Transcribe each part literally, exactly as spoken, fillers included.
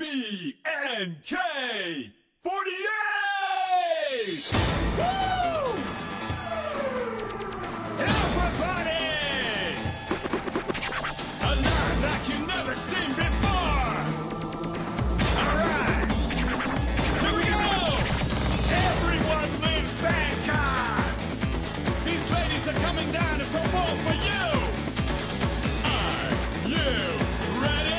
B N K forty-eight! Woo! Everybody! A night like you've never seen before! Alright! Here we go! Everyone lives Bangkok! These ladies are coming down to propose for you! Are you ready?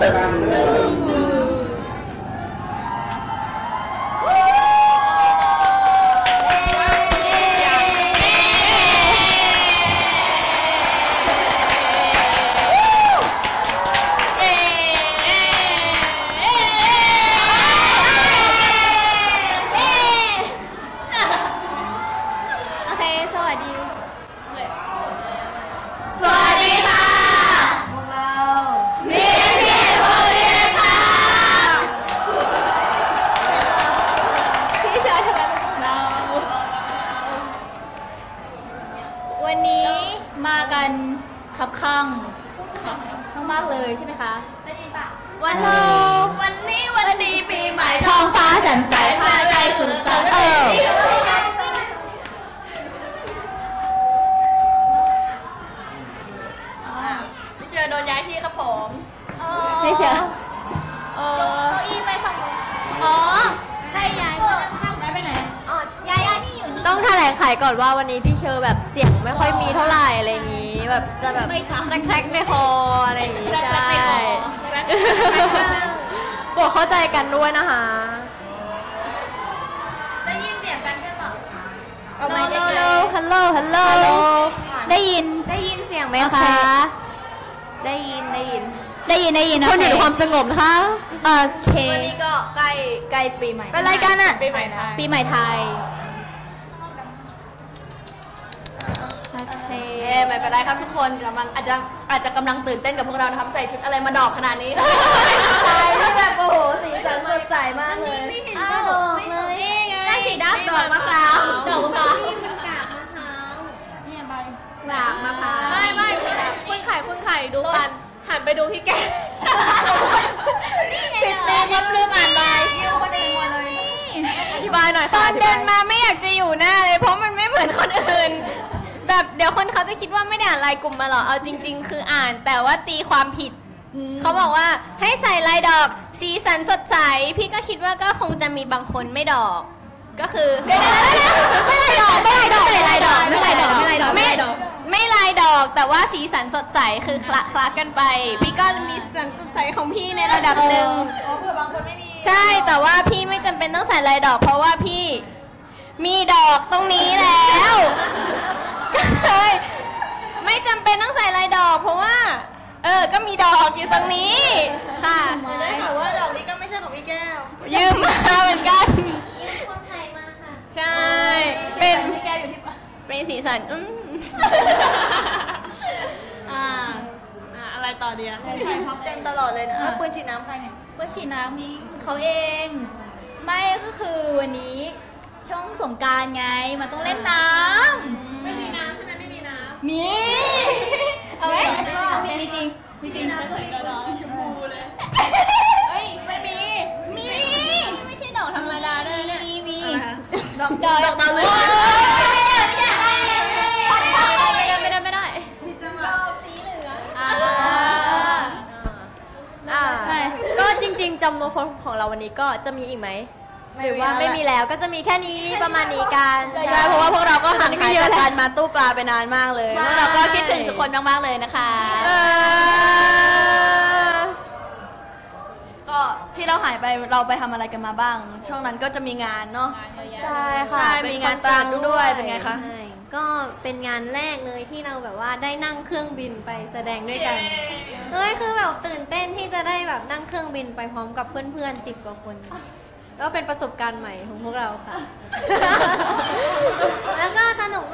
แล้วก็สนุก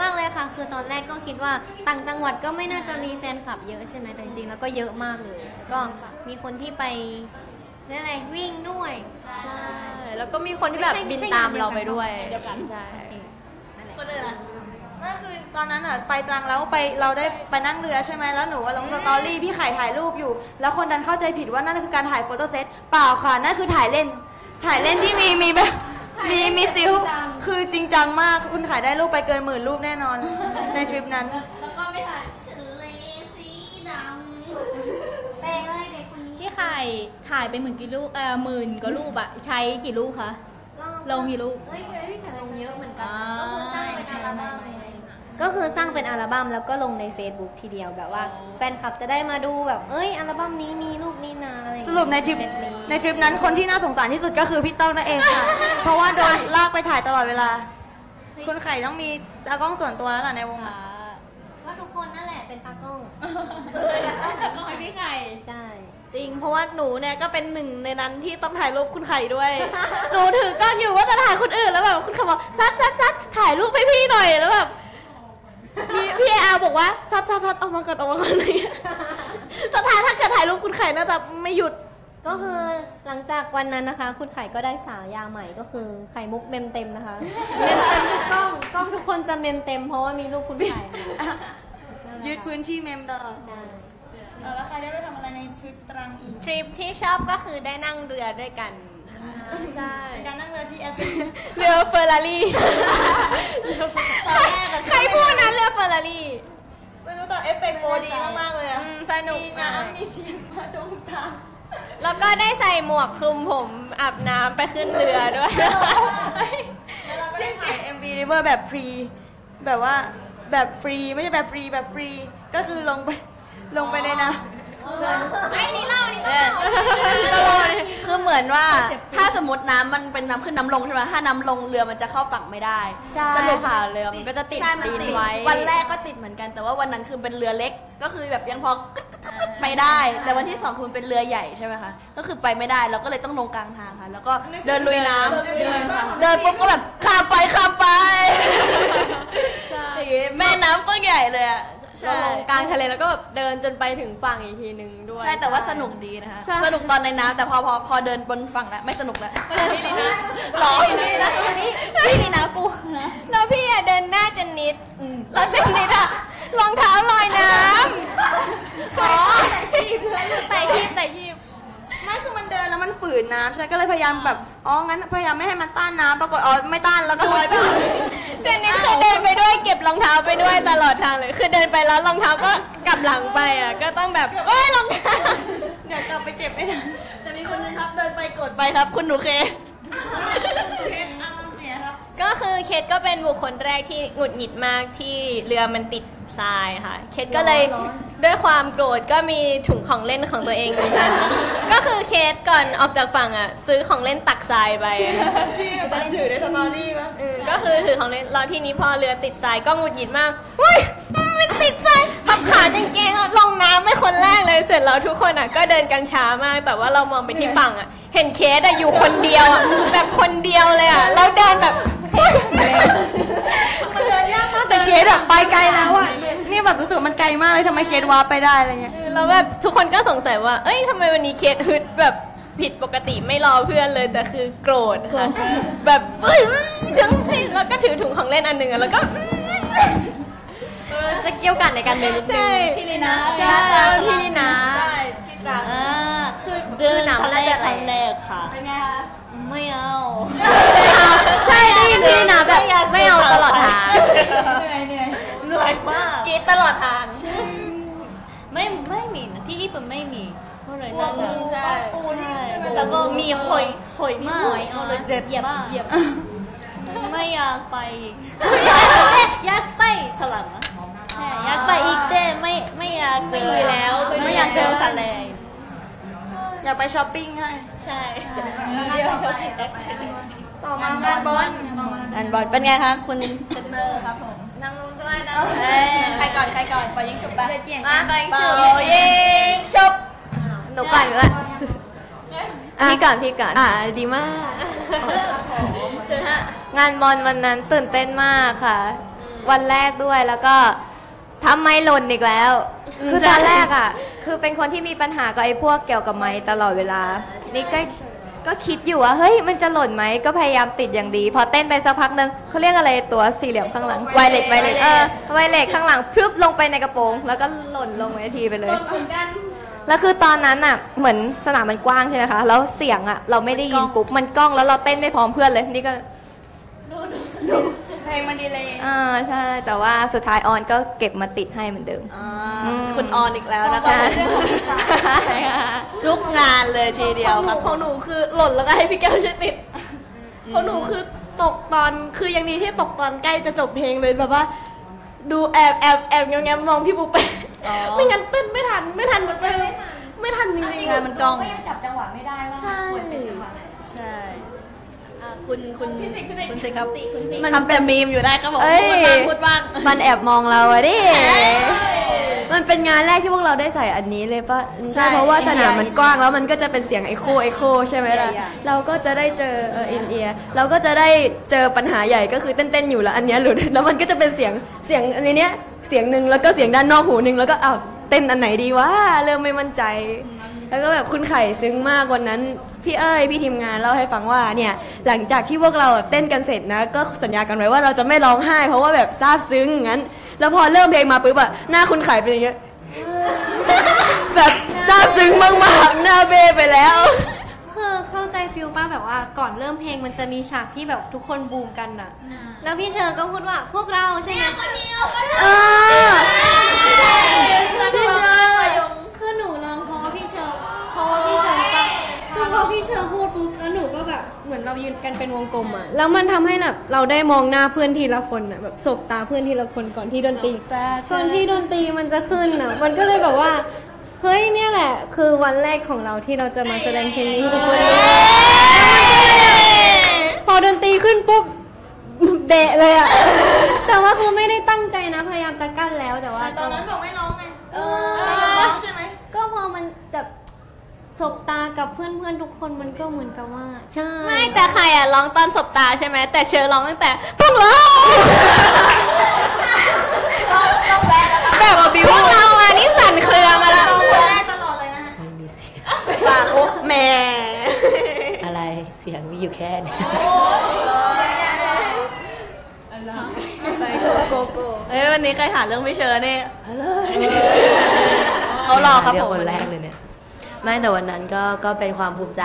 มาก ค่ะคือตอนแรกก็คิดว่าต่างจังหวัดก็ไม่น่าจะมีแฟนคลับเยอะใช่ไหมแต่จริงๆแล้วก็เยอะมากเลยแล้วก็มีคนที่ไปอะไรวิ่งด้วยใช่แล้วก็มีคนที่แบบบินตามเราไปด้วยเดียวกันใช่ก็เลยนะนั่นคือตอนนั้นอ่ะไปตรังแล้วไปเราได้ไปนั่งเรือใช่ไหมแล้วหนูลงสตอรี่พี่ไข่ถ่ายรูปอยู่แล้วคนนั้นเข้าใจผิดว่านั่นคือการถ่ายโฟโต้เซตเปล่าค่ะนั่นคือถ่ายเล่นถ่ายเล่นที่มีมีแบบมีมีซิลคือจริงจังมากคุณไข่ได้รูปไปเกินหมื่นรูปแน่นอนในทริปนั้นแล้วก็ไม่ถ่ายทะเลสีดำแปลกเลยเด็กคนนี้พี่ไข่ถ่ายไปหมื่นกี่รูปเอ่อหมื่นกว่ารูปอ่ะใช้กี่รูปคะลงกี่รูปเฮ้ยพี่ไข่ลงเยอะเหมือนกันก็คือสร้างเป็นอัลบั้มก็คือสร้างเป็นอัลบั้มแล้วก็ลงใน Facebook ทีเดียวแบบว่าแฟนคลับจะได้มาดูแบบเอ้ยอัลบั้มนี้มีรูปนี้นะอะไรสรุปในทริปในทริปนั้นคนที่น่าสงสารที่สุดก็คือพี่ต้องนั่นเองค่ะเพราะว่าโดนลากไปถ่ายตลอดเวลาคุณไข่ต้องมีตากล้องส่วนตัวแล้วล่ะในวงอ่ะก็ทุกคนนั่นแหละเป็นตากล้องตากล้องให้พี่ไข่ใช่จริงเพราะว่าหนูเนี่ยก็เป็นหนึ่งในนั้นที่ต้องถ่ายรูปคุณไข่ด้วยหนูถือกล้องอยู่ว่าจะถ่ายคนอื่นแล้วแบบคุณไข่บอกซัดซัดซัดถ่ายรูปให้พี่หน่อยแล้วแบบพี่แอลบอกว่าซัดซัดซัดออกมาก่อนออกมาก่อนอะไรเงี้ยถ้าถ้าเกิดถ่ายรูปคุณไข่น่าจะไม่หยุดก็คือหลังจากวันนั้นนะคะคุณไข่ก็ได้ฉายาใหม่ก็คือไข่มุกเมมเต็มนะคะเมมเต็มทุกกล้องกล้องทุกคนจะเมมเต็มเพราะว่ามีรูปคุณไข่ยืดพื้นที่เมมตลอดแล้วใครได้ไปทำอะไรในทริปตรังอีกทริปที่ชอบก็คือได้นั่งเรือด้วยกันค่ะใช่การนั่งเรือที่แอปเรือเฟอร์รารี่ใครพูดนะเรือเฟอร์รารี่ไม่รู้แต่เอฟเฟกต์โฟดีมากๆเลยอ่ะสนุกมีน้ำมีชิมมาตรงตาแล้วก็ได้ใส่หมวกคลุมผมอาบน้ำไปขึ้นเรือด้วยแล้วเราก็ได้ถ่าย เอ็ม วี River แบบฟรีแบบว่าแบบฟรีไม่ใช่แบบฟรีแบบฟรีก็คือลงไปลงไปเลยนะไอ้นี่เล่านี่เล่าคือเหมือนว่าถ้าสมมติน้ำมันเป็นน้ำขึ้นน้ำลงใช่ไหมถ้าน้ำลงเรือมันจะเข้าฝั่งไม่ได้สรุปค่ะเรือมันก็จะติดตีนไว้วันแรกก็ติดเหมือนกันแต่ว่าวันนั้นคือเป็นเรือเล็กก็คือแบบยังพอไปได้แต่วันที่สองคือมันเป็นเรือใหญ่ใช่ไหมคะก็คือไปไม่ได้เราก็เลยต้องลงกลางทางค่ะแล้วก็เดินลุยน้ำเดินปุ๊บก็แบบข้ามไปข้ามไปแม่น้ำก็ใหญ่เลยอะเราลงกลางทะเลแล้วก็แบบเดินจนไปถึงฝั่งอีกทีนึงด้วยใช่แต่ว่าสนุกดีนะคะสนุกตอนในน้ำแต่พอพอพอเดินบนฝั่งแล้วไม่สนุกแล้วหลอกพี่นะพี่พี่นี่นะกูแล้วพี่อะเดินหน้าเจนนิดแล้วเจนนิดอะรองเท้าลอยน้ำขอใส่ขี้เพื่อนใส่ขี้ใส่ขี้ไม่คือมันเดินแล้วมันฝืนน้ำใช่ก็เลยพยายามแบบอ๋องั้นพยายามไม่ให้มันต้านน้ำปรากฏอ๋อไม่ต้านแล้วก็ลอยไปเจนนี่คือเดินไปด้วยเก็บรองเท้าไปด้วยตลอดทางเลยคือเดินไปแล้วรองเท้าก็กลับหลังไปอ่ะก็ต้องแบบเอ้ยรองเท้าเดี๋ยวกลับไปเก็บไม่ได้แต่มีคนนึงครับเดินไปกดไปครับคุณหนูเคเคสอารมณ์เสียครับก็คือเคสก็เป็นบุคคลแรกที่หงุดหงิดมากที่เรือมันติดทรายค่ะเคสก็เลยด้วยความโกรธก็มีถุงของเล่นของตัวเองเหมือนกันก็คือเคสก่อนออกจากฝั่งอ่ะซื้อของเล่นตักทรายไปที่บันถือในสตอรี่ป่ะก็คือถือของเล่นเราที่นี้พอเรือติดทรายก็หงุดหงิดมากเฮ้ยมันติดทรายขับขาจริงๆลงน้ำไม่คนแรกเลยเสร็จแล้วทุกคนอ่ะก็เดินกันช้ามากแต่ว่าเรามองไปที่ฝั่งอ่ะเห็นเคสอ่ะอยู่คนเดียวแบบคนเดียวเลยอ่ะแล้วเดินแบบมันเดินยากมากแต่เคสแบบไปไกลแล้วอ่ะนี่แบบรู้สึกมันไกลมากเลยทำไมเคสว้าไปได้อะไรเงี้ยแล้วแบบทุกคนก็สงสัยว่าเอ้ยทำไมวันนี้เคสฮึดแบบผิดปกติไม่รอเพื่อนเลยแต่คือโกรธค่ะแบบถึงแล้วก็ถือถุงของเล่นอันหนึ่งแล้วก็จะเกี่ยวกันในการเดินนิดนึงพี่ลีนาใช่พี่ลีนาใช่พี่ลีนาคือเดินทะเลครั้งแรกค่ะเป็นไงคะไม่เอาใช่พี่ลีนาแบบไม่เอาตลอดทางเหนื่อยเหนื่อยเหนื่อยมากกีดตลอดทางไม่ไม่มีนะที่ญี่ปุ่นไม่มีเมื่อไหร่น่าจะใช่แล้วก็มีหอยหอยมากเจ็บมากไม่อยากไปอยากไปเท่าไหร่นะอยากไปอีกแต่ไม่ไม่อยากไปแล้วไม่อยากเดินทะเลอยากไปช้อปปิ้งให้ใช่ต่อมางานบอลงานบอลเป็นไงคะคุณเซนเตอร์ครับผมนั่งลุ้นด้วยนะใครก่อนใครก่อนปอยิงชุบไปมาปอยิงชุบปอยิงชุบหนูก่อนละพี่ก่อนพี่ก่อนอ่าดีมากงานบอลวันนั้นตื่นเต้นมากค่ะ วันแรกด้วยแล้วก็ทำไมหล่นอีกแล้วคือตอนแรกอ่ะคือเป็นคนที่มีปัญหากับไอ้พวกเกี่ยวกับไม้ตลอดเวลานี่ก็ก็คิดอยู่ว่าเฮ้ยมันจะหล่นไหมก็พยายามติดอย่างดีพอเต้นไปสักพักนึงเขาเรียกอะไรตัวสี่เหลี่ยมข้างหลังไวเล็ตไวเล็ตเออไวเล็ตข้างหลังพรึบลงไปในกระโปรงแล้วก็หล่นลงเวทีไปเลยแล้วคือตอนนั้นอ่ะเหมือนสนามมันกว้างใช่ไหมคะแล้วเสียงอ่ะเราไม่ได้ยินปุ๊บมันก้องแล้วเราเต้นไม่พร้อมเพื่อนเลยนี่ก็เพลงมันดีเลยอ่าใช่แต่ว่าสุดท้ายออนก็เก็บมาติดให้เหมือนเดิมอ่าคุณออนอีกแล้วนะคะทุกงานเลยทีเดียวครับของหนูคือหล่นแล้วก็ให้พี่แก้วช่วยติดของหนูคือตกตอนคือยังดีที่ตกตอนใกล้จะจบเพลงเลยแบบว่าดูแอบแอบแอบแง้มมองพี่ปุ๊บไปไม่งั้นเต้นไม่ทันไม่ทันมันเลยไม่ทันจริงจริงงานมันกองก็ยังจับจังหวะไม่ได้ว่าควรเป็นจังหวะไหนใช่คุณคุณพี่สิคุณสิครับมันทำเป็นมีมอยู่ได้ครับผมพูดบ้างพูดบ้างมันแอบมองเราอะดิมันเป็นงานแรกที่พวกเราได้ใส่อันนี้เลยป่ะใช่เพราะว่าสนามมันกว้างแล้วมันก็จะเป็นเสียงไอโคไอโคใช่ไหมล่ะเราก็จะได้เจอเอออินเอียร์เราก็จะได้เจอปัญหาใหญ่ก็คือเต้นๆอยู่แล้วอันนี้หลุดแล้วมันก็จะเป็นเสียงเสียงอันนี้เสียงหนึ่งแล้วก็เสียงด้านนอกหูหนึ่งแล้วก็อ้าวเต้นอันไหนดีวะเริ่มไม่มั่นใจแล้วก็แบบคุณไข่ซึ้งมากวันนั้นพี่เอ้ยพี่ทีมงานเล่าให้ฟังว่าเนี่ยหลังจากที่พวกเราเต้นกันเสร็จนะก็สัญญากันไว้ว่าเราจะไม่ร้องไห้เพราะว่าแบบซาบซึ้งงั้นแล้วพอเริ่มเพลงมาปุ๊บอะหน้าคุณไข่เป็นอย่างเงี้ยแบบซาบซึ้งมากๆหน้าเบ้ไปแล้วคือเข้าใจฟิลป้าแบบว่าก่อนเริ่มเพลงมันจะมีฉากที่แบบทุกคนบูมกันอะแล้วพี่เชอร์ก็พูดว่าพวกเราใช่ไหมคนเดียวเออพี่เชอร์คือหนูร้องเพราะว่าพี่เชอร์เพราะว่าพี่เชอร์คือพอพี่เชอร์พูดปุ๊บแล้วหนูก็แบบเหมือนเรายืนกันเป็นวงกลมอ่ะแล้วมันทำให้แบบเราได้มองหน้าเพื่อนทีละคนอ่ะแบบสบตาเพื่อนทีละคนก่อนที่ดนตรีก่อนที่ดนตรีมันจะขึ้นอ่ะมันก็เลยแบบว่าเฮ้ยเนี่ยแหละคือวันแรกของเราที่เราจะมาแสดงเพลงนี้ทุกคนพอดนตรีขึ้นปุ๊บเดะเลยอ่ะแต่ว่าคือไม่ได้ตั้งใจนะพยายามจะกั้นแล้วแต่ว่าตอนนั้นบอกไม่ร้องไงเออร้องใช่ไหมก็พอมันจะสบตากับเพื่อนๆทุกคนมันก็เหมือนกับว่าใช่ไม่แต่ใครอ่ะร้องตอนสบตาใช่ไหมแต่เชอร์ร้องตั้งแต่พวกเราต้องแวะแล้วแบบว่าพวกเรามานี่สั่นเครือมาแล้วแรกตลอดเลยนะฮะไม่มีเสียงปากโอ๊ะแม่อะไรเสียงมีอยู่แค่นี้อะไรโกโก้เฮ้ยวันนี้ใครหาเรื่องพี่เชอร์เนี่ยเขารอครับผมคนแรกเลยเนี่ยไม่แต่วันนั้นก็ก็เป็นความภูมิใจ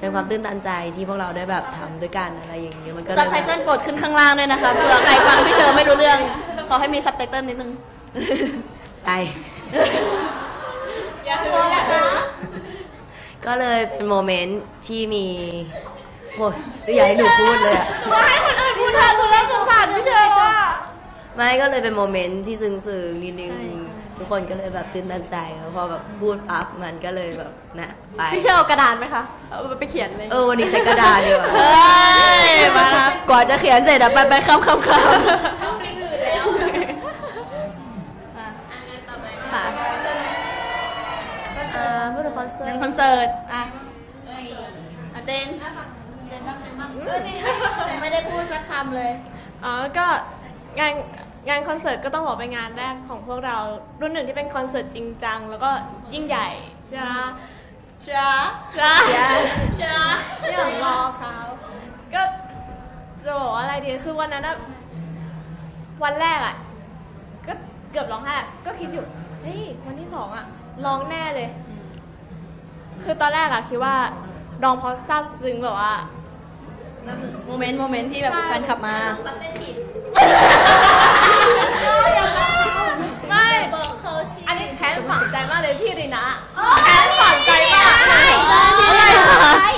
เป็นความตื้นตันใจที่พวกเราได้แบบทำด้วยกันอะไรอย่างนี้มันก็ซับไตเติลกดขึ้นข้างล่างด้วยนะคะเผื่อใครฟังพี่เชอร์ไม่รู้เรื่องขอให้มีซับไตเติลนิดนึงตายก็เลยเป็นโมเมนต์ที่มีโอ้ยอยากให้หนูพูดเลยอะมาให้คนอื่นพูดเธอพูดแล้วสงสารพี่เชอร์ว่าไม่ก็เลยเป็นโมเมนต์ที่ซึ้งๆนิดนึงทุกคนก็เลยแบบตื่นตันใจแล้วพอแบบพูดปั๊บมันก็เลยแบบนะไปพี่เชอร์เอากระดาษไหมคะเอาไปเขียนเลยเออวันนี้ใช้กระดาษดีกว่าเฮ้ยมาครับกว่าจะเขียนเสร็จอะไปไปคำคำคำไม่อื่นแล้วอ่ะงานต่อไปค่ะพูดถึงคอนเสิร์ตคอนเสิร์ตอ่ะอ่ะเจนเจนบ้างเจนบ้างไม่ได้พูดสักคำเลยอ๋อก็งานงานคอนเสิร์ตก็ต้องบอกเป็นงานแรกของพวกเรารุ่นหนึ่งที่เป็นคอนเสิร์ตจริงจังแล้วก็ยิ่งใหญ่จ้าจ้าจ้าจ้าอย่างรอเขาก็จะบอกว่าอะไรดีคือวันนั้นวันแรกอ่ะก็เกือบร้องไห้ก็คิดอยู่เฮ้ยวันที่สองอ่ะร้องแน่เลยคือตอนแรกอ่ะคิดว่าร้องเพราะซาบซึ้งแบบว่าโมเมนต์โมเมนต์ที่แบบแฟนคลับมาไม่อันนี้แชร์ฝังใจมากเลยพี่รินะแชร์ฝังใจมากใช่อะไร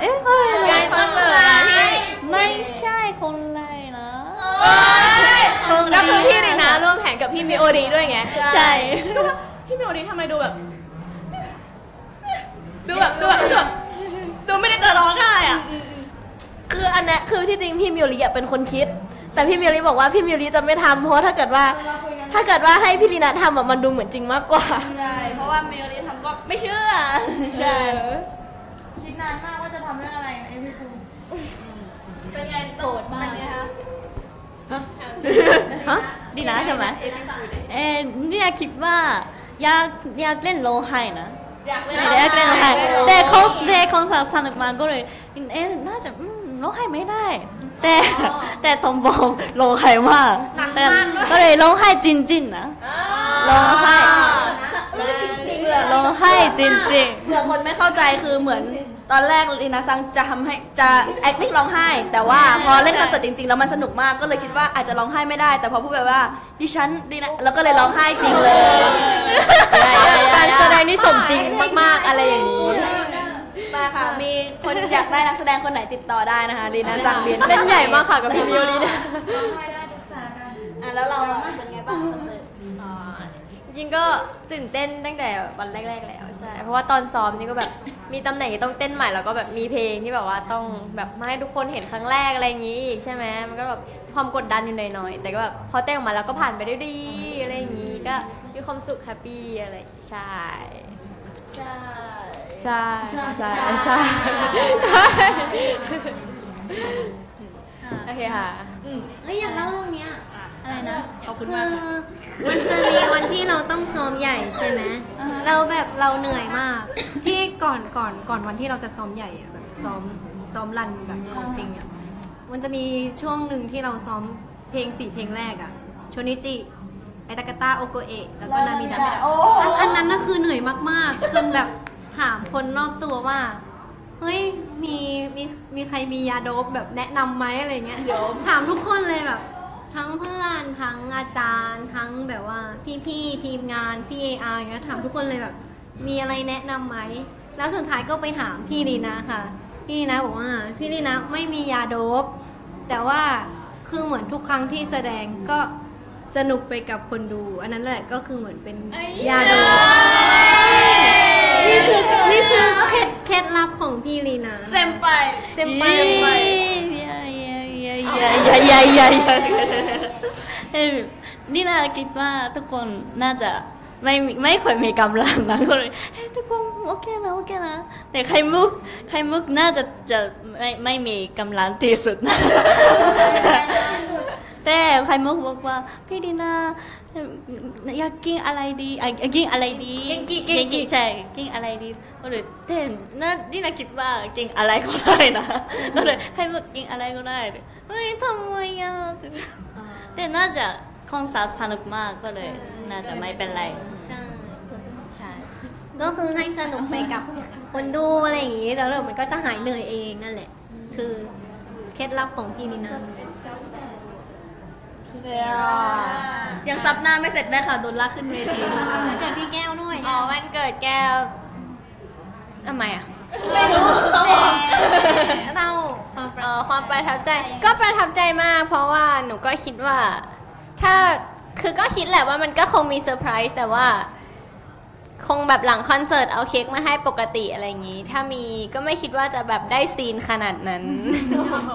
เอ๊ะอะไรคอนเสิร์ตที่ไม่ใช่คนไรนะแล้วคือพี่รินะร่วมแข่งกับพี่มิโอรีด้วยไงใช่ก็พี่มิโอรีทำไมดูแบบดูแบบดูแบบดูไม่ได้จะร้องไห้อ่ะคืออันนี้คือที่จริงพี่มิโอรีเป็นคนคิดแต่พี่มิวรีบอกว่าพี่มิวรีจะไม่ทำเพราะถ้าเกิดว่าถ้าเกิดว่าให้พี่ลีน่าทำแบบมันดูเหมือนจริงมากกว่าใช่เพราะว่ามิวรีทำก็ไม่เชื่อใช่คิดนานมากว่าจะทำเรื่องอะไรไอ้พี่ปูเป็นไงโสดมากเลยคะ เนี่ยคิดว่าอยากอยากเล่นโลไฮนะอยากเล่นโลไฮแต่คอนแต่คอนเสิร์ตสนุกมากก็เลยเอ๊ะน่าจะโลไฮไม่ได้แต่แต่ทอมบอมโลไฮมากแต่ก็เลยโลไฮจริงๆนะโลไฮโลไฮจริงๆเผื่อคนไม่เข้าใจคือเหมือนตอนแรกลีนาซังจะทำให้จะ acting ร้องไห้แต่ว่าพอเล่นคอนเสิร์ตจริงๆแล้วมันสนุกมากก็เลยคิดว่าอาจจะร้องไห้ไม่ได้แต่พอพูดไปว่าดิฉันดีนะแล้วก็เลยร้องไห้จริงเลยการแสดงนี่สมจริงมากๆอะไรอย่างนี้มาค่ะมีคนอยากได้นักแสดงคนไหนติดต่อได้นะคะลีนาซังเบียนเล่นใหญ่มากค่ะกับพี่ดิโอลีนะอ่ะแล้วเราเป็นไงบ้างคอนเสิร์ตจริงก็ตื่นเต้นตั้งแต่วันแรกๆแล้วใช่เพราะว่าตอนซ้อมนี่ก็แบบมีตำแหน่งที่ต้องเต้นใหม่แล้วก็แบบมีเพลงที่แบบว่าต้องแบบให้ทุกคนเห็นครั้งแรกอะไรอย่างนี้ใช่ไหมมันก็แบบความกดดันอยู่หน่อยๆแต่ก็แบบพอเต้นออกมาแล้วก็ผ่านไปได้ดีอะไรอย่างนี้ก็มีความสุขแฮปปี้อะไรใช่ใช่ใช่ใช่ใช่โอเคค่ะอืมเอ้ยอย่างเล่าเรื่องเนี้ยอะไรนะขอบคุณมากมันจะมีวันที่เราต้องซ้อมใหญ่ใช่ไหมเราแบบเราเหนื่อยมากที่ก่อนก่อนก่อนวันที่เราจะซ้อมใหญ่อะแบบซ้อมซ้อมรันแบบของจริงอะมันจะมีช่วงหนึ่งที่เราซ้อมเพลงสี่เพลงแรกอะโชนิจิไอตากาตาโอโกเอะแล้วก็นามิดะอันนั้นน่ะคือเหนื่อยมากๆจนแบบถามคนรอบตัวว่าเฮ้ยมีมีมีใครมียาโดบแบบแนะนำไหมอะไรเงี้ยถามทุกคนเลยแบบทั้งเพื่อนทั้งอาจารย์ทั้งแบบว่าพี่ๆทีมงานพี่เออาร์เงี้ยถามทุกคนเลยแบบมีอะไรแนะนำไหมแล้วสุดท้ายก็ไปถามพี่ลีนาค่ะพี่ลีนาบอกว่าพี่ลีนาไม่มียาโดบแต่ว่าคือเหมือนทุกครั้งที่แสดงก็สนุกไปกับคนดูอันนั้นแหละก็คือเหมือนเป็นยาโดบนี่คือนี่คือเคล็ดลับของพี่ลีนาเซมไปเซมไปใหญ่ใหญ่นี่เราคิดว่าทุกคนน่าจะไม่ไม่ค่อยมีกำลังนะก็เลยเฮ้ยทุกคนโอเคนะโอเคนะแต่ใครมุกใครมุกน่าจะจะไม่ไม่มีกำลังที่สุดนะแต่ใครมุกบอกว่าพี่ดีนาอยากกินอะไรดีอ่ะกินอะไรดีกินกินกินใช่กินอะไรดีก็เลยแต่น่าดีนาคิดว่ากินอะไรก็ได้นะก็เลยใครมุกกินอะไรก็ได้เฮ้ยทำไมอ่ะแต่น่าจะคอนเสิร์ตสนุกมากก็เลยน่าจะไม่เป็นไรใช่ใช่ก็คือให้สนุกไปกับคนดูอะไรอย่างนี้แล้วมันก็จะหายเหนื่อยเองนั่นแหละคือเคล็ดลับของพี่ลีนาเดี๋ยวยังซับหน้าไม่เสร็จได้ค่ะโดนลากขึ้นเวทีวันเกิดพี่แก้วด้วยอ๋อวันเกิดแก้วทำไมอ่ะไม่รู้เราความประทับใจก็ประทับใจมากเพราะว่าหนูก็คิดว่าถ้าคือก็คิดแหละว่ามันก็คงมีเซอร์ไพรส์แต่ว่าคงแบบหลังคอนเสิร์ตเอาเค้กมาให้ปกติอะไรอย่างนี้ถ้ามีก็ไม่คิดว่าจะแบบได้ซีนขนาดนั้น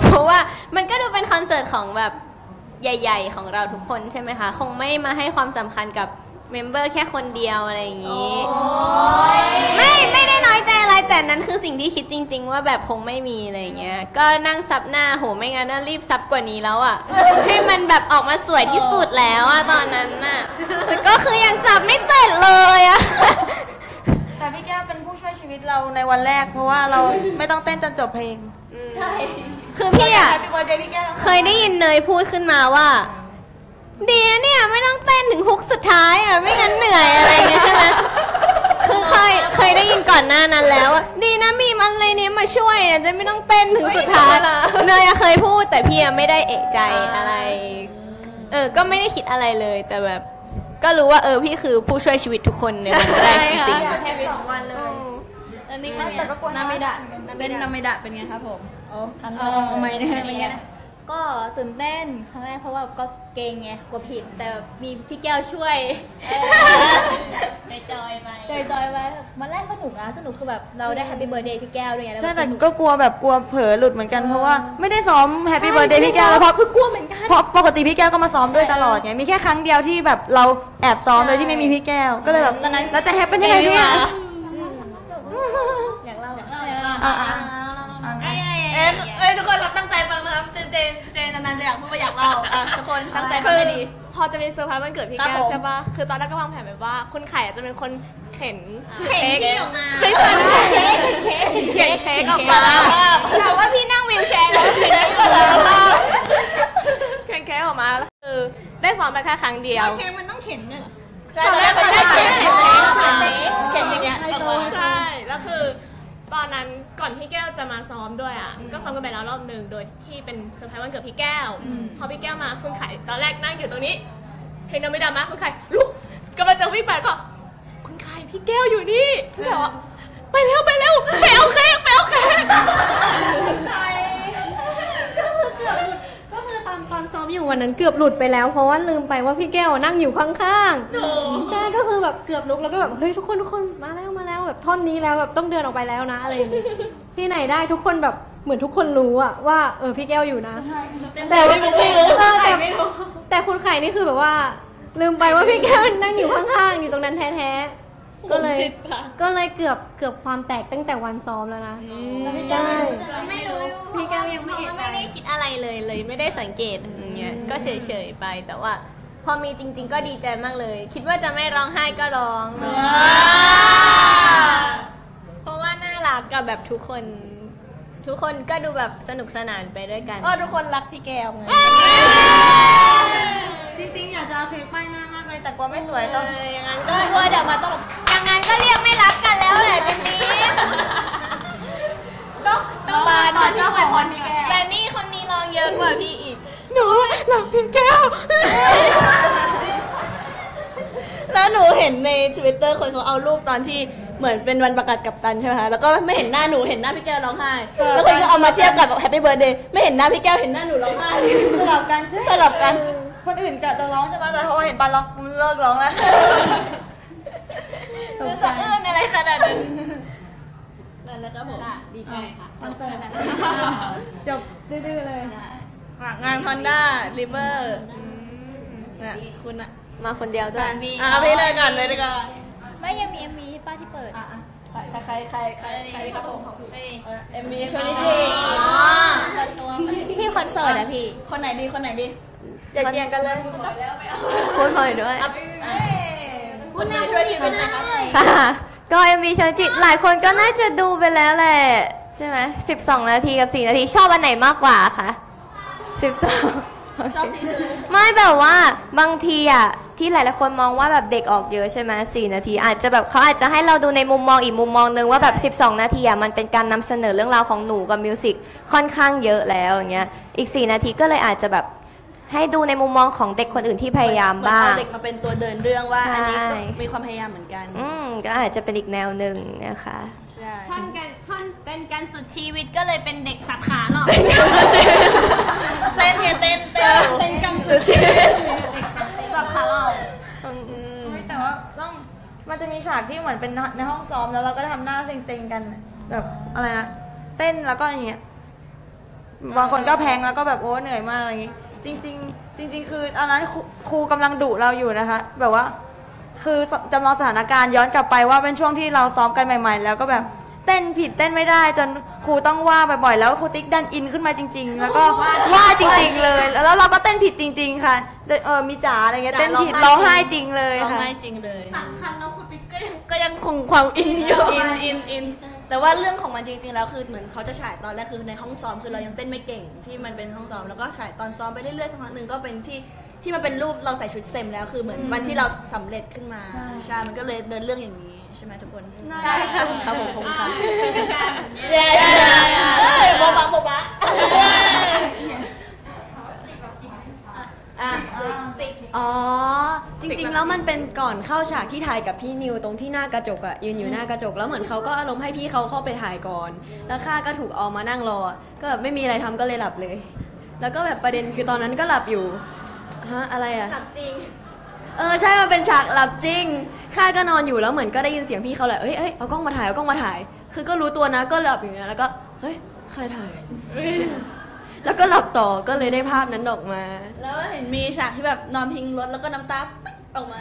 เพราะว่ามันก็ดูเป็นคอนเสิร์ตของแบบใหญ่ๆของเราทุกคนใช่ไหมคะคงไม่มาให้ความสำคัญกับเมมเบอร์แค่คนเดียวอะไรอย่างนี้ไม่ไม่ได้น้อยใจอะไรแต่นั้นคือสิ่งที่คิดจริงๆว่าแบบคงไม่มีอะไรอย่างเงี้ยก็นั่งซับหน้าโหไม่งั้นน่ารีบซับกว่านี้แล้วอ่ะให้มันแบบออกมาสวยที่สุดแล้วอ่ะตอนนั้นน่ะแต่ก็คือยังซับไม่เสร็จเลยอ่ะแต่พี่แก้วเป็นผู้ช่วยชีวิตเราในวันแรกเพราะว่าเราไม่ต้องเต้นจนจบเพลงใช่คือพี่อ่ะเคยได้ยินเนยพูดขึ้นมาว่าเดียเนี่ยไม่ต้องเต้นถึงฮุกสุดท้ายอ่ะไม่งั้นเหนื่อยอะไรเงี้ยใช่ไหมคือเคยเคยได้ยินก่อนหน้านั้นแล้วอ่ะดีนะมีมันเลยเนี่ยมาช่วยเนี่ยจะไม่ต้องเต้นถึงสุดท้ายเนยเคยพูดแต่พี่ไม่ได้เอะใจอะไรเออก็ไม่ได้คิดอะไรเลยแต่แบบก็รู้ว่าเออพี่คือผู้ช่วยชีวิตทุกคนในวันแรกจริงๆชีวิตสองวันเลยอันนี้แต่ก็กลัวนามิดะเป็นนามิดะเป็นไงครับผมโอ้ครั้งแรกไม่ได้ไม่ได้ก็ตื่นเต้นครั้งแรกเพราะว่าก็เกรงไงกลัวผิดแต่มีพี่แก้วช่วยจอยๆไว้จอยๆไว้วันแรกสนุกนะสนุกคือแบบเราได้แฮปปี้เบิร์ดเดย์พี่แก้วด้วยไงแล้วใช่แต่ก็กลัวแบบกลัวเผลอหลุดเหมือนกันเพราะว่าไม่ได้ซ้อมแฮปปี้เบิร์ดเดย์พี่แก้วแล้วเพราะคือกลัวเหมือนกันเพราะปกติพี่แก้วก็มาซ้อมด้วยตลอดไงมีแค่ครั้งเดียวที่แบบเราแอบซ้อมโดยที่ไม่มีพี่แก้วก็เลยแบบตอนนั้นเราจะแฮปเป็นยังไงเนี่ยอยากเล่าเอ้ยทุกคนแบบตั้งใจฟังนะครับเจนเจนเจนนานๆจะอยากพูดไปอยากเล่าทุกคนตั้งใจฟังให้ดี พอจะเป็นเซอร์ไพรส์วันเกิดพี่แก้วใช่ปะคือตอนแรกก็วางแผนแบบว่าคนไข่อาจจะเป็นคนเข็นเค้กออกมาเค้กเค้กเค้กเค้กออกมาแต่ว่าพี่นั่งวีลแชร์แล้วเข็นเค้กออกมาแล้วคือได้สอนไปแค่ครั้งเดียวเค้กมันต้องเข็นเนี่ยใช่ตอนแรกมันได้เข็นเค้กเข็นอย่างเงี้ยใช่แล้วคือตอนนั้นก่อนพี่แก้วจะมาซ้อมด้วยอ่ะก็ซ้อมกันไปแล้วรอบหนึ่งโดยที่เป็นเซอร์ไพรส์วันเกิดพี่แก้วพอพี่แก้วมาคุณไข่ตอนแรกนั่งอยู่ตรงนี้เพลงดำไม่ดำมาคุณไข่ลุกกำลังจะวิ่งไปก็คุณไข่พี่แก้วอยู่นี่พี่แก้วอ่ะไปเร็วไปเร็วไปเอาเค้กไปเอาเค้กก็คือตอนตอนซ้อมอยู่วันนั้นเกือบหลุดไปแล้วเพราะว่าลืมไปว่าพี่แก้วนั่งอยู่ข้างๆใช่ก็คือแบบเกือบลุกแล้วก็แบบเฮ้ยทุกคนทุกคนมาแล้วมาแล้วแบบท่อนนี้แล้วแบบต้องเดินออกไปแล้วนะอะไรอย่างนี้ที่ไหนได้ทุกคนแบบเหมือนทุกคนรู้อะว่าเออพี่แก้วอยู่นะแต่ไม่รู้แต่ไม่รู้แต่คุณไข่นี่คือแบบว่าลืมไปว่าพี่แก้วนั่งอยู่ข้างๆอยู่ตรงนั้นแท้ๆก็เลยก็เลยเกือบเกือบความแตกตั้งแต่วันซ้อมแล้วนะใช่ไม่รู้พี่แก้วยังไม่ไม่ได้คิดอะไรเลยเลยไม่ได้สังเกตอย่างเงี้ยก็เฉยๆไปแต่ว่าพอมีจริงๆก็ดีใจมากเลยคิดว่าจะไม่ร้องไห้ก็ร้องเพราะว่าน่ารักกับแบบทุกคนทุกคนก็ดูแบบสนุกสนานไปด้วยกันก็ทุกคนรักพี่แก้วไงจริงๆอยากจะเอาเพลงป้ายหน้ามากเลยแต่กลัวไม่สวยตอนอย่างนั้นก็กลัวเดี๋ยวมาตลกอย่างนั้นก็เรียกไม่รักกันแล้วแหละเจนนี่ต้องต้องมาต่อเจ้าของคนนี้แต่นี่คนนี้ร้องเยอะกว่าพี่อีกหนูรักพี่แก้วแล้วหนูเห็นใน ทวิตเตอร์ คนเขาเอารูปตอนที่เหมือนเป็นวันประกาศกัปตันใช่ไหมคะแล้วก็ไม่เห็นหน้าหนูเห็นหน้าพี่แก้วร้องไห้แล้วคนก็เอามาเทียบกับแบบ แฮปปี้เบิร์ธเดย์ ไม่เห็นหน้าพี่แก้วเห็นหน้าหนูร้องไห้สลับกันใช่สลับกันคนอื่นก็จะร้องใช่ไหมแต่พอเห็นปลาล็อกเลิกร้องแล้วดูสะอื้นอะไรขนาดนั้นนั่นแล้วก็ผมดีใจค่ะคอนเสิร์ตจบดื้อเลยงานฮอนด้าริเวอร์น่ะคุณอะมาคนเดียวด้วยอ่ะเอาไปเลยก่อนเลยดีกว่าไม่ยังมีเอ็มวีป้าที่เปิดอ่ะใครใครใครใครครับผมเอ็มวีชวนจีที่คอนเสิร์ตอะพี่คนไหนดีคนไหนดีอย่าเกี่ยงกันเลยพูดหน่อยด้วยพูดเร็วช่วยชีวิตนะครับก็เอ็มวีชวนจีหลายคนก็น่าจะดูไปแล้วแหละใช่ไหมสิบสองนาทีกับสี่นาทีชอบอันไหนมากกว่าคะสิบสองไม่แบบว่าบางทีอะที่หลายๆคนมองว่าแบบเด็กออกเยอะใช่ไหมสี่นาทีอาจจะแบบเขาอาจจะให้เราดูในมุมมองอีกมุมมองนึงว่าแบบสิบสองนาทีอะมันเป็นการนำเสนอเรื่องราวของหนูกับมิวสิกค่อนข้างเยอะแล้วอย่างเงี้ยอีกสี่นาทีก็เลยอาจจะแบบให้ดูในมุมมองของเด็กคนอื่นที่พยายามบ้างเด็กมาเป็นตัวเดินเรื่องว่าอันนี้มีความพยายามเหมือนกันอืมก็อาจจะเป็นอีกแนวหนึ่งนะคะใช่ท่อนการท่อนเป็นการสุดชีวิตก็เลยเป็นเด็กสับขาหรอกเต้นเต้นเต้นเต้นการสุดชีวิตสับขาหรอกแต่ว่าต้องมันจะมีฉากที่เหมือนเป็นในห้องซ้อมแล้วเราก็ทำหน้าเซ็งๆกันแบบอะไรนะเต้นแล้วก็อย่างเงี้ยบางคนก็แพงแล้วก็แบบโอ้เหนื่อยมากอะไรอย่างงี้จริงๆจริงๆคืออันนั้นครูกำลังดุเราอยู่นะคะแบบว่าคือจำลองสถานการณ์ย้อนกลับไปว่าเป็นช่วงที่เราซ้อมกันใหม่ๆแล้วก็แบบเต้นผิดเต้นไม่ได้จนครูต้องว่าบ่อยๆแล้วครูติ๊กดันอินขึ้นมาจริงๆแล้วก็ว่าจริงๆเลยแล้วเราก็เต้นผิดจริงๆค่ะเออมีจ๋าอะไรเงี้ยเต้นผิดร้องไห้จริงเลยค่ะร้องไห้จริงเลยสำคัญแล้วครูติ๊กก็ยังก็ยังคงความอินอยู่อินอินอินแต่ว่าเรื่องของมันจริงๆแล้วคือเหมือนเขาจะฉายตอนแรกคือในห้องซ้อมคือเรายังเต้นไม่เก่งที่มันเป็นห้องซ้อมแล้วก็ฉายตอนซ้อมไปเรื่อยๆสักพักหนึ่งก็เป็นที่ที่มันเป็นรูปเราใส่ชุดเซมแล้วคือเหมือนวันที่เราสำเร็จขึ้นมาใช่มันก็เลยเดินเรื่องอย่างนี้ใช่ไหมทุกคนใช่ค่ะครับผมผมค่ะเย้เย้โบ๊ะโบ๊ะโบ๊ะอ๋อจริงๆแล้วมันเป็นก่อนเข้าฉากที่ถ่ายกับพี่นิวตรงที่หน้ากระจกอะยืนอยู่หน้ากระจกแล้วเหมือนเขาก็อารมณ์ให้พี่เขาเข้าไปถ่ายก่อนแล้วข้าก็ถูกเอามานั่งรอก็แบบไม่มีอะไรทำก็เลยหลับเลยแล้วก็แบบประเด็นคือตอนนั้นก็หลับอยู่ฮะอะไรอะหลับจริงเออใช่มันเป็นฉากหลับจริงข้าก็นอนอยู่แล้วเหมือนก็ได้ยินเสียงพี่เขาแหละเฮ้ยเอากล้องมาถ่ายเอากล้องมาถ่ายคือก็รู้ตัวนะก็หลับอยู่นะแล้วก็เฮ้ยใครถ่ายแล้วก็หลับต่อก็เลยได้ภาพนั้นออกมาแล้วเห็นมีฉากที่แบบนอนพิงรถแล้วก็น้ำตาออกมา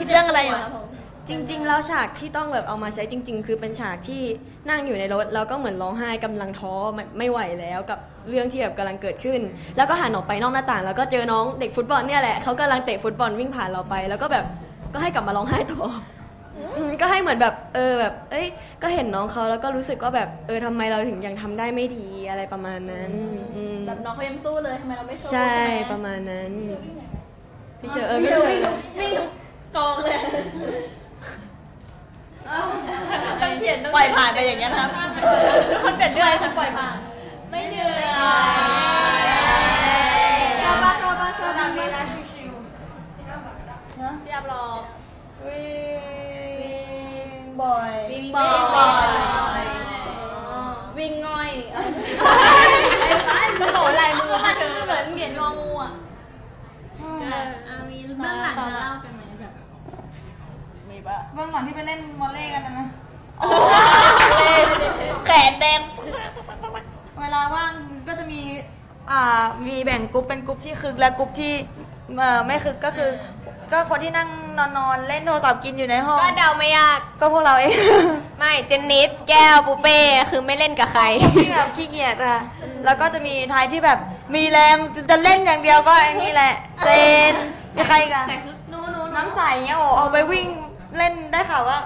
คิดเรื่องอะไรอยู่ครับผมจริงๆแล้วฉากที่ต้องแบบเอามาใช้จริงๆคือเป็นฉากที่นั่งอยู่ในรถแล้วก็เหมือนร้องไห้กำลังท้อไม่ไหวแล้วกับ เรื่องที่แบบกำลังเกิดขึ้นแล้วก็หันออกไปนอกหน้าต่างแล้วก็เจอน้องเด็กฟุตบอลเนี่ยแหละเขากำลังเตะฟุตบอลวิ่งผ่านเราไปแล้วก็แบบก็ให้กลับมาร้องไห้ต่อก็ให้เหมือนแบบเออแบบเอ้ยก็เห็นน้องเขาแล้วก็รู้สึกว่าแบบเออทำไมเราถึงยังทำได้ไม่ดีอะไรประมาณนั้นแบบน้องเขายังสู้เลยทำไมเราไม่สู้ใช่ประมาณนั้นพี่เชอร์เออพี่เชอร์วิ่งวิ่งกองเลยต้องเขียนปล่อยผ่านไปอย่างเงี้ยครับทุกคนเปลี่ยนเรื่องฉันปล่อยผ่านไม่เหนื่อยชอบบ้าชอบบ้าชอบบ้าไม่ได้ชิวๆซีอัพหรอซีอัพหรอวิ่งบอยวิ่งบอยวิ่งง่อยไอ้บ้านมันโผล่ลายมือมันเหมือนเหรียญงองูอ่ะเอามีเบื้องหลังเล่ากันไหมแบบมีปะเบื้องหลังที่ไปเล่นวอลเลย์กันนะแขนแดงเวลาว่างก็จะมีอ่ามีแบ่งกรุ๊ปเป็นกรุ๊ปที่คึกและกรุ๊ปที่ไม่คึกก็คือก็คนที่นั่งนอนนอนเล่นโทรศัพท์กินอยู่ในห้องก็เดาไม่ยากก็พวกเราเองไม่เจนนิสแก้วปูเป้คือไม่เล่นกับใครที่แบบขี้เกียจค่ะแล้วก็จะมีท้ายที่แบบมีแรงจะเล่นอย่างเดียวก็อย่างนี้แหละเจนมีใครกันน้ำใสเงี้ยโอ้เอาไปวิ่งเล่นได้ข่าวว่า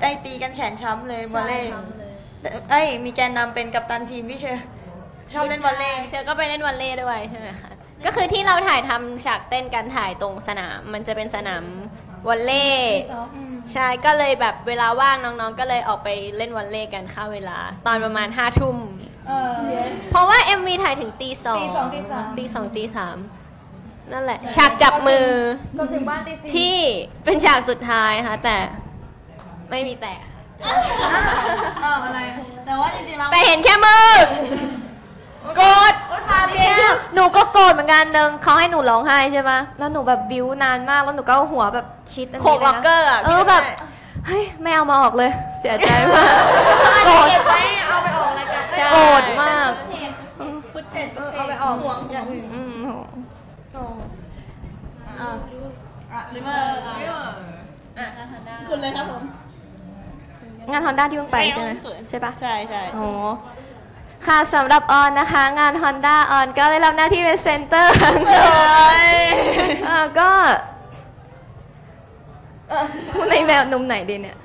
ได้ตีกันแขนช้ำเลยวอลเลย์เอ้ยมีแกนนำเป็นกัปตันทีมพี่เชอร์ชอบเล่นวอลเลย์เชอร์ก็ไปเล่นวอลเลย์ด้วยใช่ไหมคะก็คือที่เราถ่ายทำฉากเต้นกันถ่ายตรงสนามมันจะเป็นสนามวอลเลย์ใช่ก็เลยแบบเวลาว่างน้องๆก็เลยออกไปเล่นวอลเลย์กันค่าเวลาตอนประมาณห้าทุ่มเพราะว่า เอ็ม วี ถ่ายถึงตีสองตีสองตีสามนั่นแหละฉากจับมือที่เป็นฉากสุดท้ายค่ะแต่ไม่มีแต่อะไรแต่ว่าจริงๆเราแต่เห็นแค่มือโกรธหนูก็โกรธเหมือนกันนึงเขาให้หนูร้องไห้ใช่ไหมแล้วหนูแบบบิ้วนานมากแล้วหนูก็หัวแบบชิดโคกล็อกเกอร์เออแบบเฮ้ยไม่เอามาออกเลยเสียใจมากโกรธไม่เอาไปออกอะไรกันโกรธมากพุทเทนเอาไปออกห่วงอย่างอื่นโถ่อ่ะริเวอร์อ่ะคุณเลยครับผมงานฮอนด้าที่เพิ่งไปใช่ไหมใช่ปะใช่ใช่โอ้ค่ะสำหรับออนนะคะงาน Honda ออนก็ได้รับหน้าที่เป็นเซนเตอร์เลยก็ในแบบนุ่มไหนดีเนี่ย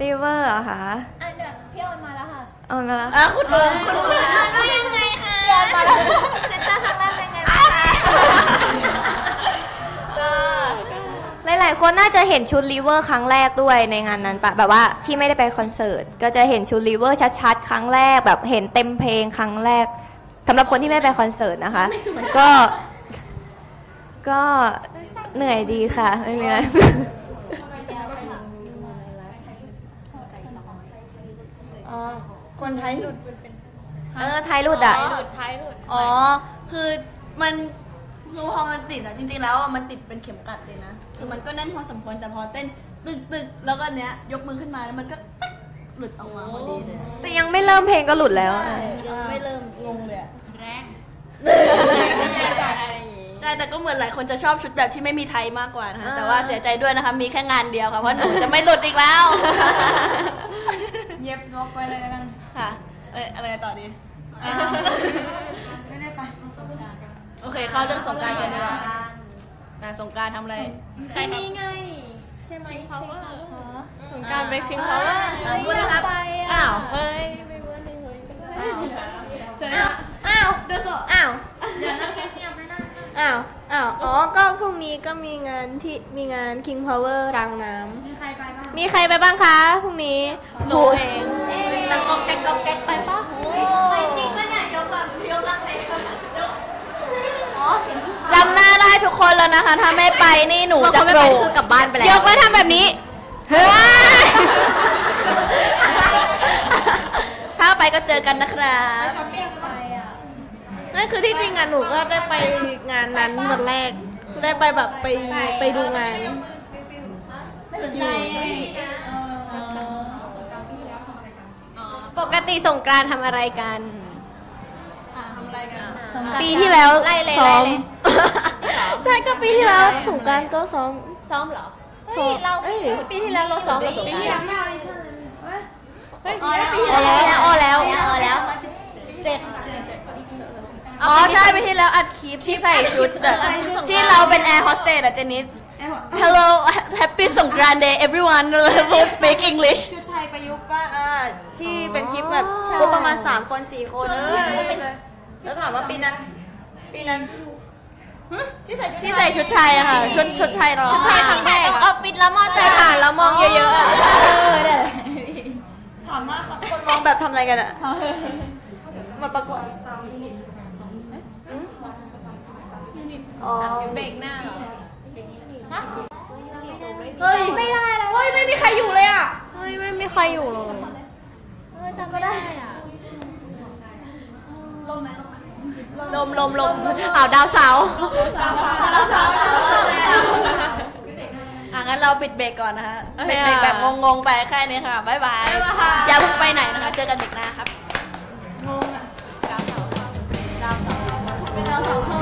ริเวอร์เหรอคะอ่ะเดี๋ยวพี่ออนมาแล้วค่ะออนมาแล้วอ่ะคุณออนคุณออนว่ายังไงคะออนมาแล้วเซนเตอร์ครั้งแรกเป็นไงบ้างหลายๆคนน่าจะเห็นชุดริเวอร์ครั้งแรกด้วยในงานนั้นปะแบบว่าที่ไม่ได้ไปคอนเสิร์ตก็จะเห็นชุดริเวอร์ชัดๆครั้งแรกแบบเห็นเต็มเพลงครั้งแรกสำหรับคนที่ไม่ไปคอนเสิร์ตนะคะก็ก็เหนื่อยดีค่ะไม่มีอะไรคนไทยหลุดเออไทยหลุดอ่ะอ๋อคือมันคือพอมันติดอะจริงๆแล้วมันติดเป็นเข็มกัดเลยนะคือมันก็แน่นพอสมควรแต่พอเต้นตึกๆแล้วก็เนี้ยยกมือขึ้นมาแล้วมันก็หลุดออกมาพอดีเลยแต่ยังไม่เริ่มเพลงก็หลุดแล้วยังไม่เริ่มงงเลยแรงได้แต่ก็เหมือนหลายคนจะชอบชุดแบบที่ไม่มีไทยมากกว่านะคะแต่ว่าเสียใจด้วยนะคะมีแค่งานเดียวค่ะเพราะหนูจะไม่หลุดอีกแล้วเย็บล็อกไปเลยกันค่ะเอ้ยอะไรต่อดีไม่ได้ไปโอเคเข้าเรื่องสงกรานต์กันดีกว่านะสงกรานต์ทำอะไรใครนี่ไงใช่ไหมเพราะว่าสงกรานต์ไปคิงเพราะว่าบุญรับอ้าวเฮ้ยไม่บุญเลยเฮ้ยอ้าวอ้าวเดือดสดอ้าวอ้าวอ้าวอ๋อก็พรุ่งนี้ก็มีงานที่มีงาน King Power รางน้ำมีใครไปบ้างมีใครไปบ้างคะพรุ่งนี้หนูเองแต่กอกแกกอกแกไปป่ะไปจริงป่ะเนี่ยยกแบบยกรังเลยจำหน้าได้ทุกคนแล้วนะคะถ้าไม่ไปนี่หนูจะโกรธคือกลับบ้านไปแล้วยกไว้ทำแบบนี้เฮ้ยถ้าไปก็เจอกันนะครับนั่นคือที่จริงอ่ะหนูก็ได้ไปงานนั้นวันแรกได้ไปแบบไปไปดูงานไม่สนใจปกติสงกรานต์ทำอะไรกันปีที่แล้วซ้อมใช่ก็ปีที่แล้วสงกรานต์ก็ซ้อมซ้อมเหรอเฮ้ยเราปีที่แล้วเราซ้อมปีที่แล้วไม่เอาเลยใช่ไหมเฮ้ยอ๋อแล้วอ๋อแล้วเจ็ด อ๋อใช่ไปที่แล้วอัดคลิปที่ใส่ชุดที่เราเป็นแอร์โฮสเตสอะเจนิส Hello Happy Songkran Day everyone who speak English ชุดไทยประยุกต์ป่ะที่เป็นคลิปแบบประมาณสามคนสี่คนเออแล้วถามว่าปีนั้นปีนั้นที่ใส่ชุดที่ใส่ชุดไทยอะค่ะชุดชุดไทยร้อนชุดไทยทั้งแผงออฟฟิศแล้วมองใส่ผ่านแล้วมองเยอะๆอะถามว่าคนมองแบบทำอะไรกันอะมาประกวดอ๋อเบรกหน้าเหรอเฮ้ยไม่ได้แล้วเฮ้ยไม่มีใครอยู่เลยอ่ะเฮ้ยไม่มีใครอยู่เลยเออจำไม่ได้อ่ะลมไหมลมลมลมอ้าวดาวเสาดาวเสาดาวเสาอ่ะงั้นเราปิดเบรกก่อนนะคะปิดเบรกแบบงงๆไปแค่นี้ค่ะบ๊ายบายอย่าเพิ่งไปไหนนะคะเจอกันเบรกหน้าครับงงอ่ะดาวเสาดาวเสาเป็นดาวเสาเข้า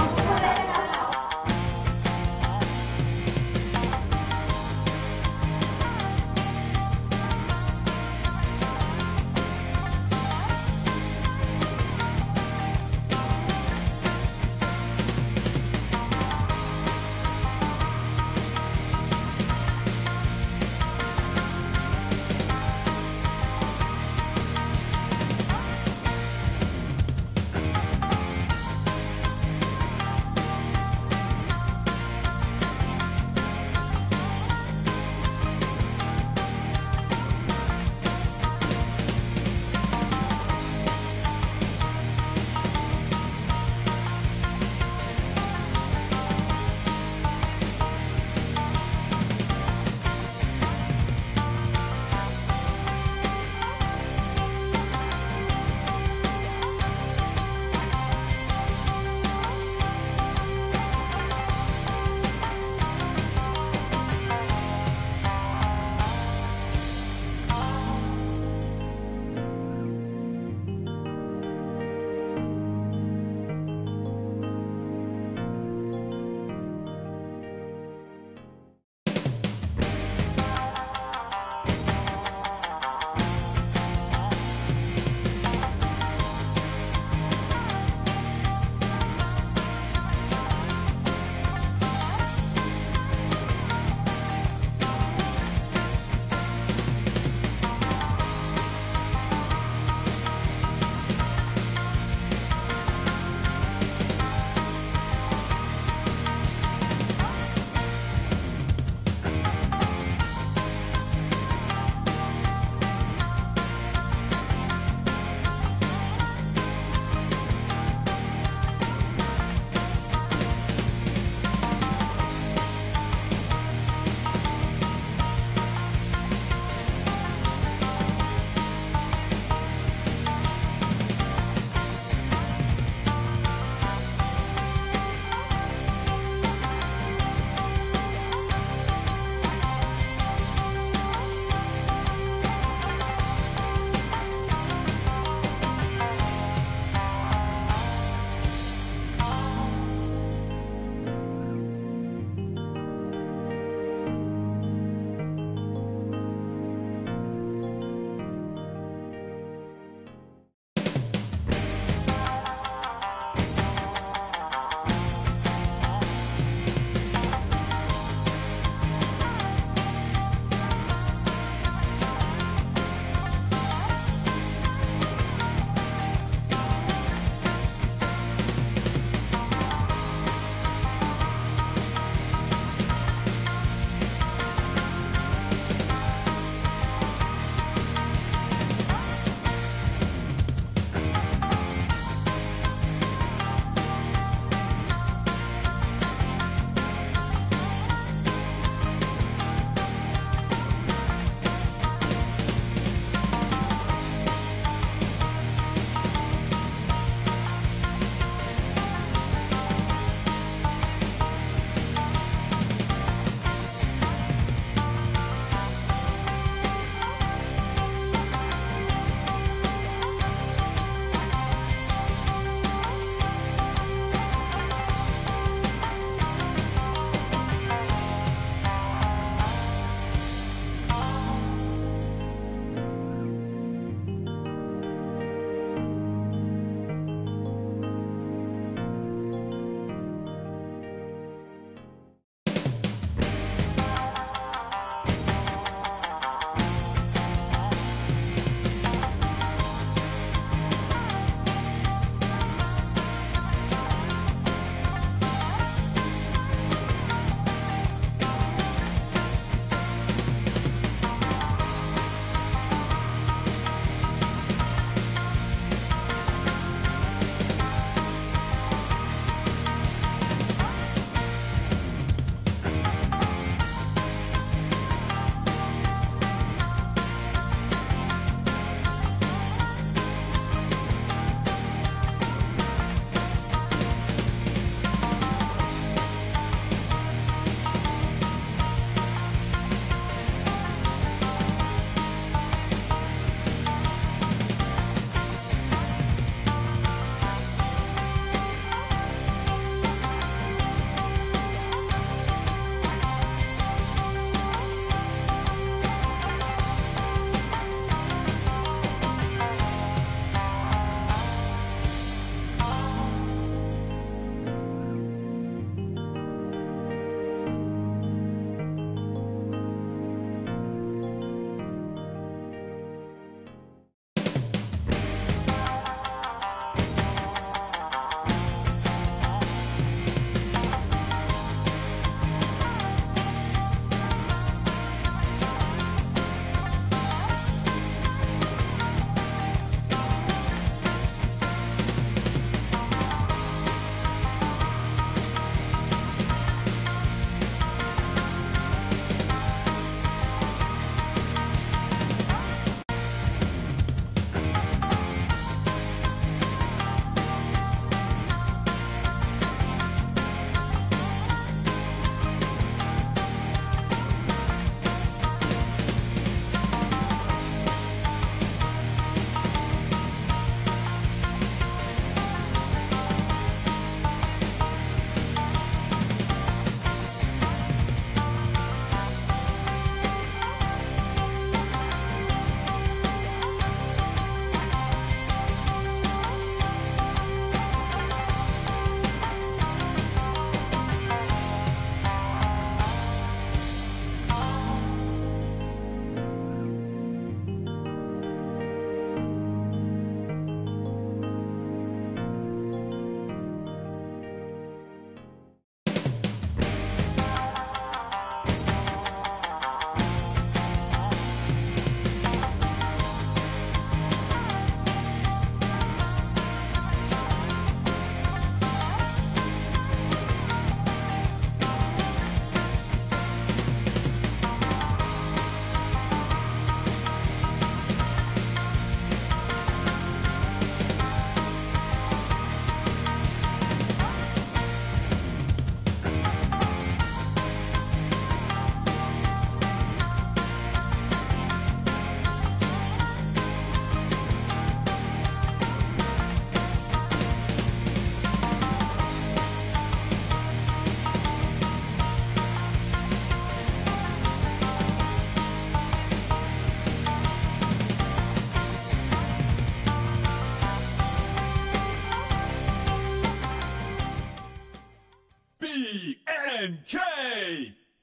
B N K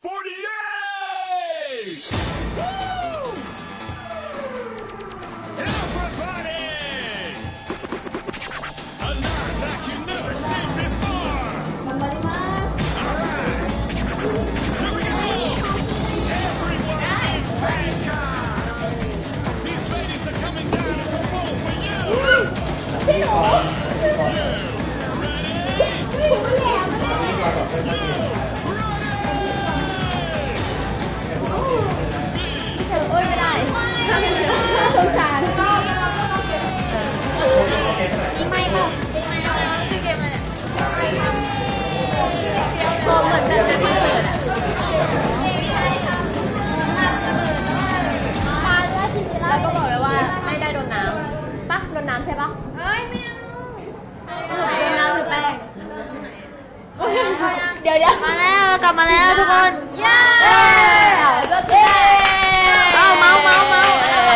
forty-eight! Woo! Everybody! A night like you've never seen before! Somebody must! Alright! Here we go! Everyone in Bangkok! These ladies are coming down to perform for you! You! Ready? You! Ready?เดี๋ยวเดี๋ยวมาแล้วกลับมาแล้วทุกคนเย้เอาเมาเมาเมา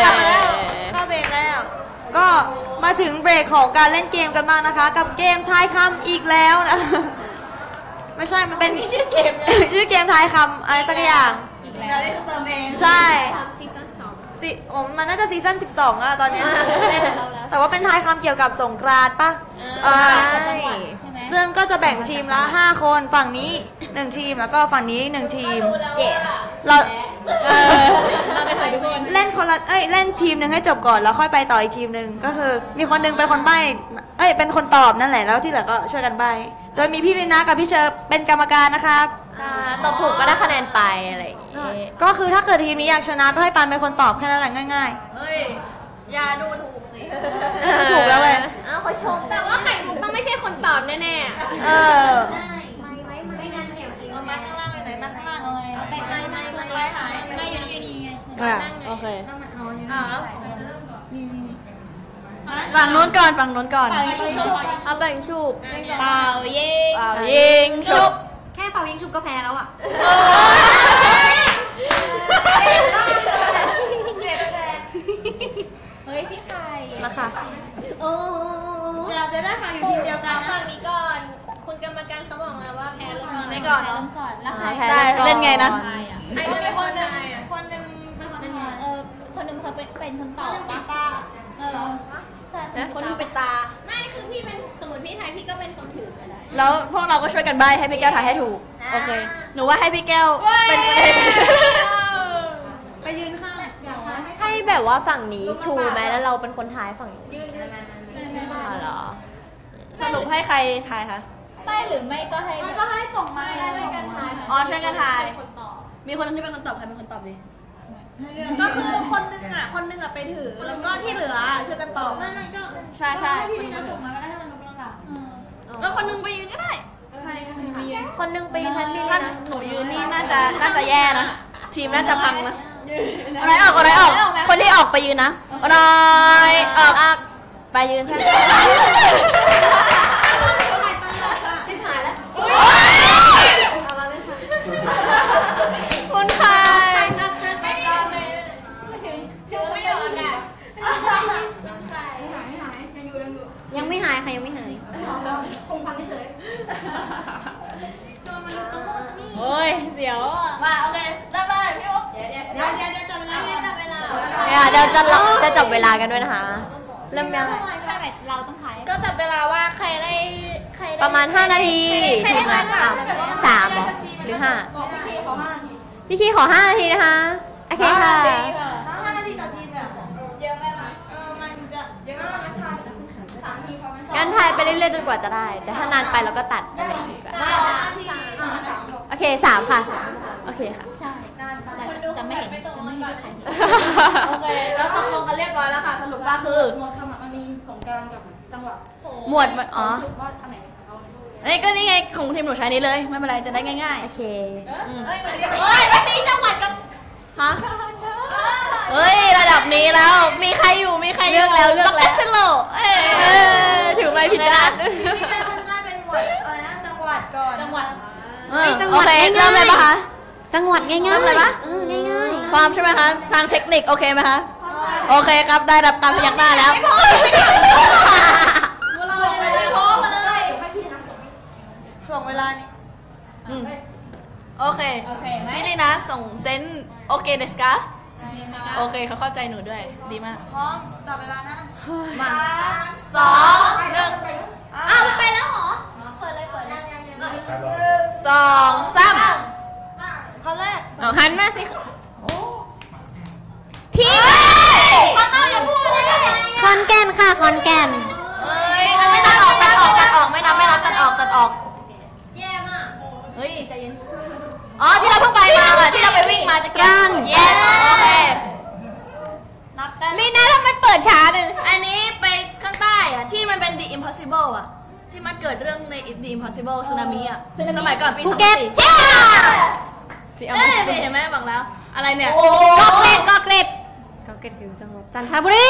กลับมาแล้วเข้าเบรกแล้วก็มาถึงเบรกของการเล่นเกมกันบ้างนะคะกับเกมทายคำอีกแล้วนะไม่ใช่มันเป็นชื่อเกมชื่อเกมทายคำอะไรสักอย่างเราได้เติมเองใช่ซีซั่นสองผมมันน่าจะซีซั่นสิบสองอะตอนนี้แต่ว่าเป็นทายคำเกี่ยวกับสงกรานต์ป่ะซึ่งก็จะแบ่งทีมละห้าคนฝั่งนี้หนึ่งทีมแล้วก็ฝั่งนี้หนึ่งทีมเราเล่นคนละเอ้ยเล่นทีมหนึ่งให้จบก่อนแล้วค่อยไปต่ออีกทีมหนึ่งก็คือมีคนนึงเป็นคนใบ้เอ้ยเป็นคนตอบนั่นแหละแล้วที่เหลือก็ช่วยกันใบ้โดยมีพี่ลินากับพี่เชอร์เป็นกรรมการนะครับตอบถูกก็ได้คะแนนไปอะไรอย่างงี้ก็คือถ้าเกิดทีมนี้อยากชนะก็ให้ปันเป็นคนตอบแค่นั้นแหละง่ายๆเฮ้ยอย่าดูถูกสิดูถูกแล้วเว้ยอ้าวเขาชมแต่ว่าไข่มุกต้องไม่ใช่คนตอบแน่ๆเออไม่ไว้ไม่งั้นเดี๋ยวอีกเอามาข้างล่างไปไหนมาข้างล่างเอาไปไม่ไม่ไว้หายไม่อยู่นี่อยู่นี่ไงโอเคต้องมาเอาอ้าวแล้วจะเริ่มก่อนมีฝั่งนู้นก่อนฝั่งนู้นก่อนเอาแบ่งชุบเป่ายิงเป่ายิงชุบแค่เป่ายิงชุบก็แพ้แล้วอ่ะค่ะโอ้เราจะได้ค่ะอยู่ทีมเดียวกันฝั่งนี้ก่อนคุณกรรมการเขาบอกมาว่าแพ้แล้วไม่ก่อนเนาะแล้วใครได้เล่นไงนะใครจะเป็นคนหนึ่งคนหนึ่งเป็นคนหนึ่งเออคนหนึ่งเขาเป็นเป็นคนตอบปิดตาเออเหรอใช่คนหนึ่งปิดตาไม่คือพี่เป็นสมมติพี่ไทยพี่ก็เป็นคนถืออะไรแล้วพวกเราก็ช่วยกันใบ้ให้พี่แก้วถ่ายให้ถูกโอเคหนูว่าให้พี่แก้วเป็นไปยืนข้างให้แบบว่าฝั่งนี้ชูไหมแล้วเราเป็นคนท้ายฝั่งนี้ยืนยืนมาเหรอสรุปให้ใครท้ายคะไม่หรือไม่ก็ให้ไม่ก็ให้ส่งมาให้ช่วยกันท้ายอ๋อช่วยกันท้ายมีคนนึงที่เป็นคนตอบใครเป็นคนตอบดิก็คือคนนึงอ่ะคนนึงอ่ะไปถือแล้วก็ที่เหลือช่วยกันตอบนั่นก็ใช่ใช่พี่นี่นะส่งมาก็ได้ให้มันลงลงหลังแล้วคนนึงไปยืนก็ได้ใครคนนึงไปยืนคนนึงไปยืนท่านหนูยืนนี่น่าจะน่าจะแย่นะทีมน่าจะพังนะอะไรออกอะไรออกคนที่ออกไปยืนนะอะไรออกออกไปยืนชิบหายแล้วคนไทยยังไม่หายค่ะยังไม่หายคงพังเฉยโอ้ยเสียวมาโอเคเริ่มเลยพี่อุ๊บเดี๋ยวเดี๋ยวเดี๋ยวเดี๋ยวจับเวลาเดี๋ยวจับเวลาเดี๋ยวจะจะจับเวลากันด้วยนะคะเริ่มยังใครแบบเราต้องถ่ายก็จับเวลาว่าใครได้ใครได้ประมาณห้านาทีถูกไหมคะสามหรือห้าพี่คีขอห้านาทีนะคะโอเคค่ะห้านาทีต่อทีเนี่ยเยอะไหมคะเออมันจะเยอะมากนะคะสามนาทีพอมันสองการถ่ายไปเรื่อยๆจนกว่าจะได้แต่ถ้านานไปเราก็ตัดโอเคสามค่ะโอเคค่ะใช่จะไม่เห็นจะไม่เห็นโอเคแล้วตกลงกันเรียบร้อยแล้วค่ะสรุปว่าคือหมวดคำมันมีสงกรานต์กับจังหวัดหมวดอ๋ออันนี้ก็นี่ไงของทีมหนูใช้นี้เลยไม่เป็นไรจะได้ง่ายๆโอเคเฮ้ยไม่มีจังหวัดกับฮะเฮ้ยระดับนี้แล้วมีใครอยู่มีใครเลือกแล้วเลือกแล้วถือไม้ผิดด้านพี่แก้วเขาจะได้เป็นหมวดอะไรนะจังหวัดก่อนจังหวัดจังหวัดง่ายๆเริ่มเลยปะคะจังหวัดง่ายๆเริ่มเลยปะง่ายๆความใช่ไหมคะทางเทคนิคโอเคไหมคะโอเคครับได้รับการพยักหน้าแล้วพอมาเลยพอมาเลยถ่วงเวลานี่ โอเคมิลินะส่งเซนโอเคเดสกาโอเคเขาเข้าใจหนูด้วยดีมากพร้อมจับเวลานะมาสองหนึ่งอ้าวไปแล้วเหรอเปิดเลยเปิดยังยังยังสองสามข้อแรกหันมาสิที่ข้างนอกอย่าพูดเลยคอนแกนค่ะคอนแกนเฮ้ยไม่ตัดออกตัดออกตัดออกไม่นับไม่นับตัดออกตัดออกแย่มากเฮ้ยใจเย็นอ๋อที่เราเพิ่งไปมาค่ะที่เราไปวิ่งมาจะกลางเย้โอเคนับได้นี่นะทำไมเปิดช้าเลยอันนี้ไปข้างใต้อะที่มันเป็น The Impossible อะที่มันเกิดเรื่องใน The Impossible สึนามิอะสมัยก่อนปีสองสี่เนี่ยสิเห็นไหมบอกแล้วอะไรเนี่ยก็เกล็ดก็เกล็ดก็เกล็ดคือจังหวัดจันทบุรี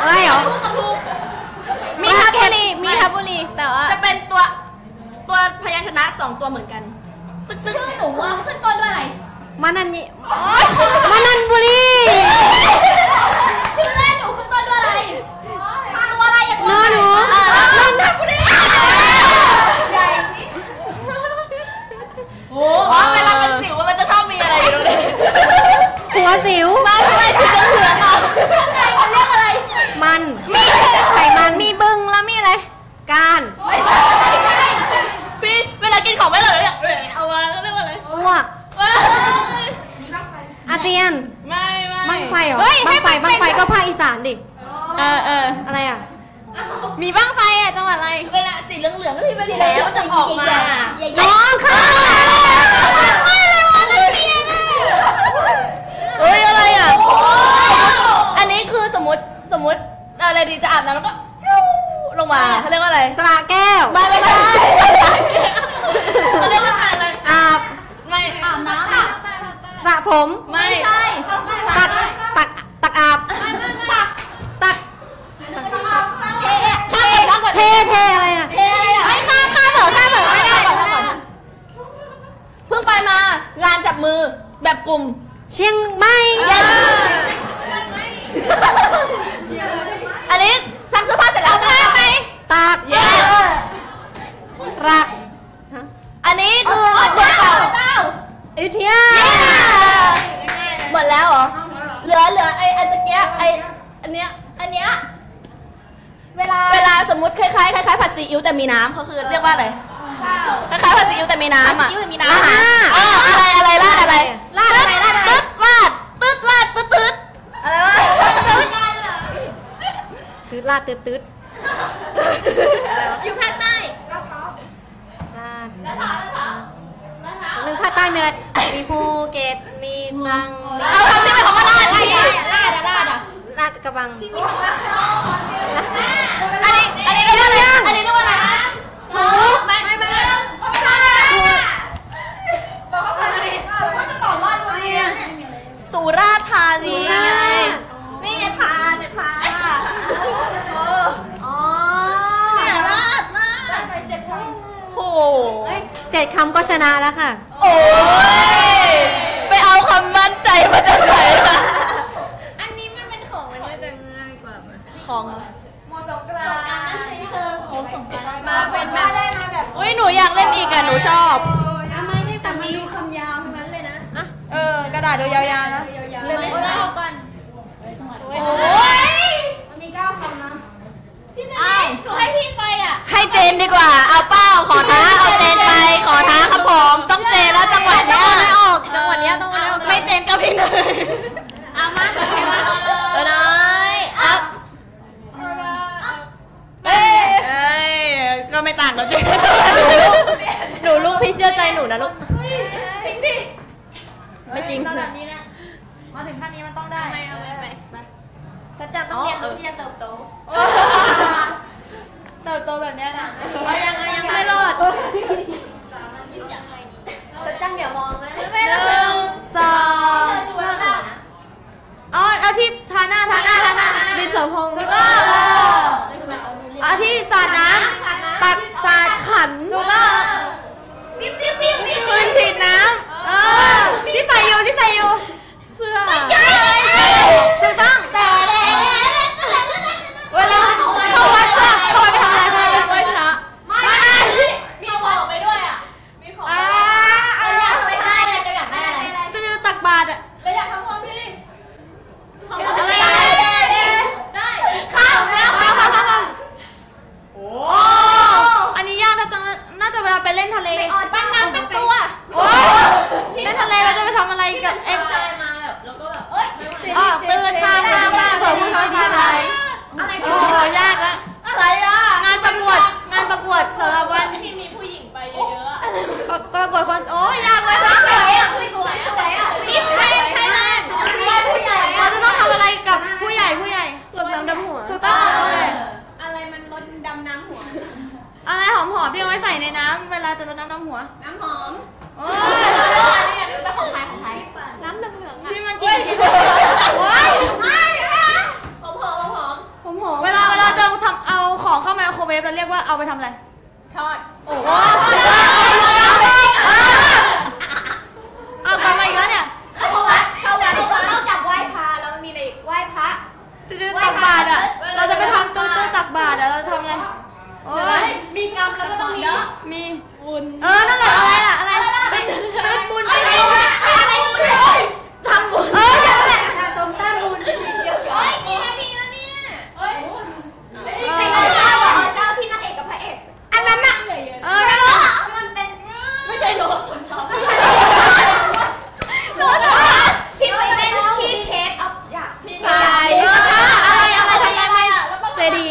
อะไรเหรอมีทับบุรีมีทับบุรีแต่ว่าจะเป็นตัวตัวพยัญชนะสองตัวเหมือนกันชื่อหนูว่าขึ้นต้นด้วยอะไรมานันยิมานันบุรีชื่อแรกหนูขึ้นต้นด้วยอะไรตัวอะไรอย่างเงี้ยหนูนันทบุรีใหญ่จริงโอ้โหเวลาเป็นสิวมันจะชอบมีอะไรอยู่เลยหัวสิวมาทำไมถึงเหลือเราเขาเรียกอะไรมันมีไขมันมีบึงแล้วมีอะไรการของไม่หล่นเลยเอามาเรียกว่าอะไรอ้วกอาเจียนไม่ไม่บังไฟเหรอบังไฟบังไฟก็ภาคอีสานดิเออเอออะไรอ่ะมีบังไฟอ่ะจังหวัดอะไรเวลาสีเหลืองๆก็ที่เป็นแล้วจะออกมาน้องค่ะไม่เลยวันนี้เฮ้ยอะไรอ่ะอันนี้คือสมมติสมมติอะไรดีจะอาบน้ำแล้วก็ลงมาเขาเรียกว่าอะไรสระแก้วไม่ไม่ใช่เขาเรียกว่าอะไรอาบไม่อาบน้ำสระผมไม่ใช่ตักตักตักอาบตักตักเทข้ามก่อนข้ามก่อนเทเทอะไรนะเทอะไรอ่ะไม่ข้ามข้ามก่อนข้ามก่อนไม่ได้ข้ามก่อนเพิ่งไปมางานจับมือแบบกลุ่มเชียงใหม่อันนี้ซักเสื้อผ้าเสร็จแล้วข้ามไหมตักรักอันนี้คือเจ้าเจ้าอิทยาหมดแล้วเหรอเหลือเหลือไออันตะเกียบไออันเนี้ยอันเนี้ยเวลาเวลาสมมติคล้ายคล้ายคล้ายผัดซีอิ๊วแต่มีน้ำเขาคือเรียกว่าอะไรคล้ายคล้ายผัดซีอิ๊วแต่มีน้ำอ่ะซีอิ๊วแต่มีน้ำอะไรอะไรลาดอะไรลาดอะไรลาดตึ๊ดลาดตึ๊ดลาดตึ๊ดตึ๊ดอะไรวะตึ๊ดลาดตึ๊ดตึ๊ดอยู่ภาคใต้แล้วท้าแล้วท้าหนึ่งภาคใต้มีอะไรมีภูเก็ตมีตรังเอาคำที่เป็นคำว่าลาดลาดลาดลาดลาดกระบังที่มีคำว่าอันนี้อันนี้เรื่องอะไรอันนี้เรื่องอะไรสูงไม่ไม่ไม่บอกเขาอะไรว่าจะต่อรอดบุรีสุราษฎร์ธานีนี่ทานทานอ๋อเนี่ยลาดลาดไปเจ็ดครั้งโอ้ยเจ็ดคำก็ชนะแล้วค่ะโอ้ยไปเอาคำมั่นใจมาจากไหนมาอันนี้มันเป็นของมันน่าจะง่ายกว่าของมอสกราพี่เชอร์ของสงกรานต์มาเป็นมาได้มาแบบอุ้ยหนูอยากเล่นอีกอ่ะหนูชอบทำไมนี่แต่มันดูคำยาวทั้งนั้นเลยนะเออกระดาษดูยาวๆนะเล่นก็ได้เอากันโอ้ยมันมีเก้าคำนะพี่จะได้ก็ให้พี่ไปอ่ะให้เจนดีกว่าเอาเป้าขอท้าเอาเจนไปขอท้าครับผมต้องเจนแล้วจังหวะนี้ต้องไม่ออกจังหวะนี้ต้องไม่ออกไม่เจนก็พี่หน่อยเอามากเลยมาตัวน้อยอัพเฮ้ยก็ไม่ต่างกันเจนหนูลูกพี่เชื่อใจหนูนะลูกจริงดิไม่จริงขนาดนี้นะมาถึงขั้นนี้มันต้องได้ไปเอาไปไปฉันจะต้องเรียนรู้ที่จะเติบโตเติบโตแบบนี้นะเอายังไงยังไม่รอดจะจ้างเดี๋ยวมองนะหนึ่งสองสามอ๋อเอาที่ทาหน้าทาหน้าทาหน้าดินสอพองถูกต้องเอาที่สาดน้ำปักสาดขันถูกต้องปิ๊บปิ๊บปิ๊บปิ๊บปืนฉีดน้ำเออที่ใส่อยู่ที่ใส่อยู่เสื้อถูกต้องแต่เวลาเขาวัดเขาวัดไปทำอะไรเขาวัดพระมาอ่านเขาวัดออกไปด้วย อะไรหอมๆที่เอาไว้ใส่ในน้ำเวลาจะลดน้ำน้ำหัวน้ำหอมโอ้ยเป็นของไทยของไทยน้ำเหลืองๆที่มันกินกินโอ้ยหอมหอมหอมหอมหอมเวลาเวลาจะทำเอาของเข้าไมโครเวฟเราเรียกว่าเอาไปทำอะไรทอดโอ้โหเอากลับมาอีกแล้วเนี่ยเข้าวัดเข้าวัดนอกจากไหว้พระแล้วมันมีอะไรไหว้พระตักบาตรอ่ะเราจะไปทำตู้ตู้ตักบาตรอ่ะเราทำอะไรมีกรรมแล้วก็ต้องมีมีบุญเออนั่นแหละอะไรล่ะอะไรเป็นเป็นบุญเป็นบุญอะไรบุญทำบุญเออนั่นแหละชาตมตั้งบุญเยอะๆเฮ้ยนี่ให้ดีนะเนี่ยเฮ้ยใครเจ้าอ่ะเจ้าที่นางเอกกับพระเอกอันนั้นน่ะเออแล้วมันเป็นไม่ใช่โลสุนทรโลสุนทรที่มันเป็นชีสเค้กอัพอย่างใช่อะไรอะไรทำอะไรเจดี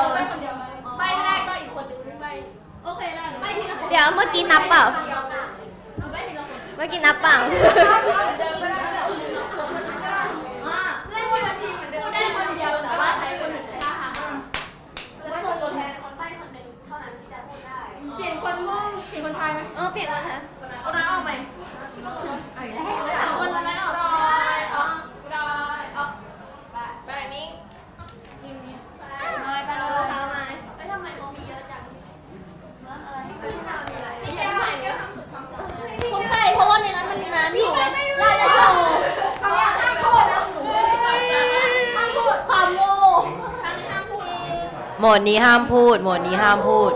ยวใบคนเดียวใบแรกก็อีกคนหนึ่งใบโอเคได้ใบที่เราเดี๋ยวเมื่อกี้นับเปล่าเมื่อกี้นับเปล่าหมดนี้ห้ามพูดหมดนี้ห้ามพูด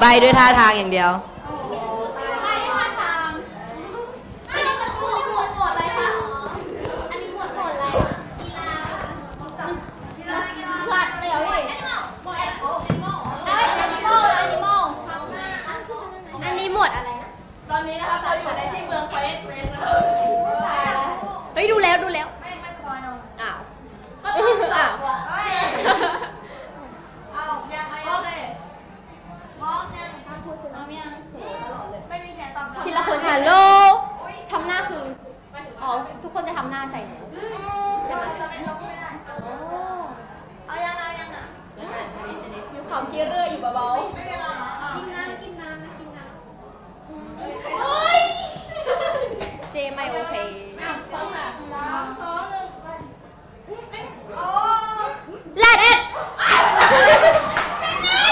ใบด้วยท่าทางอย่างเดียวใบด้วยท่าทางอันนี้หมดหมดหมดอะไรคะอันนี้หมดหมดอะไรกีฬากีฬากีฬาวัดเดี่ยวเว้ยอันนี้หมดหมดแอนิมอลเอ้ยแอนิมอลแอนิมอลอันนี้หมดอะไรนะตอนนี้นะคะเราอยู่ในที่เมืองเฟสเลสเฮ้ยดูแล้วดูแล้วไม่ไม่สปอยน้องอ้าวอ้าวทีละคนฮัลโหลทำหน้าคืออ๋อทุกคนจะทำหน้าใส่หนูใช่ไหมจะเป็นลบไม่ได้เอายังไงยังอ่ะอยู่ขำคิดเรื่อยอยู่เบาๆกินน้ำกินน้ำนะกินน้ำเจไม่โอเคแรดเอ็ดแม่เลี้ยง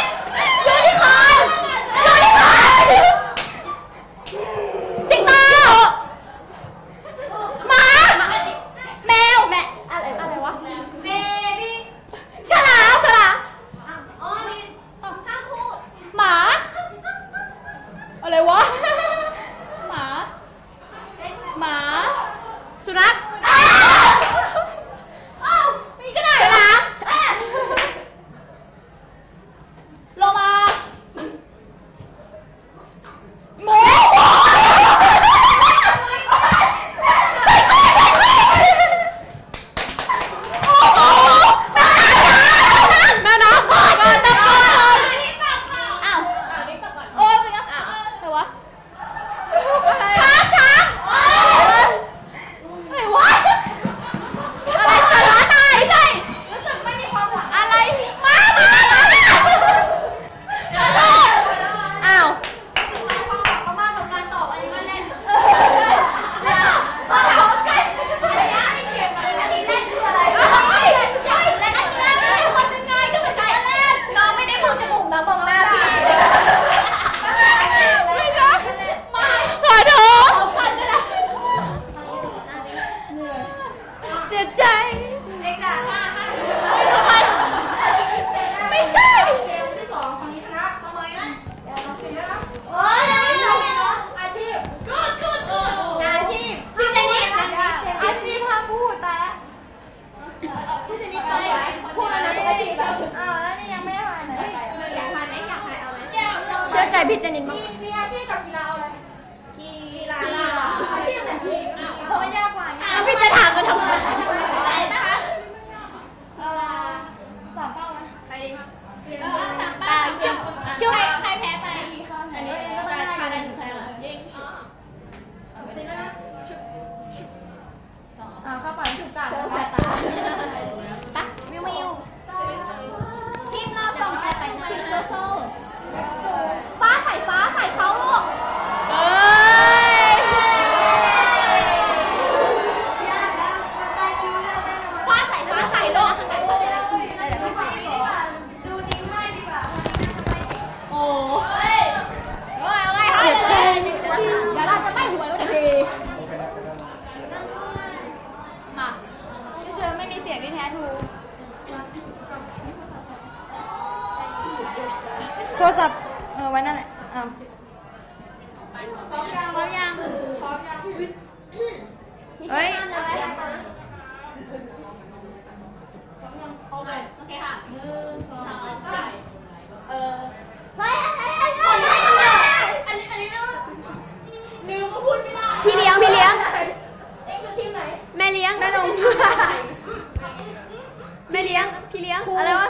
พี่เลี้ยงอะไรวะ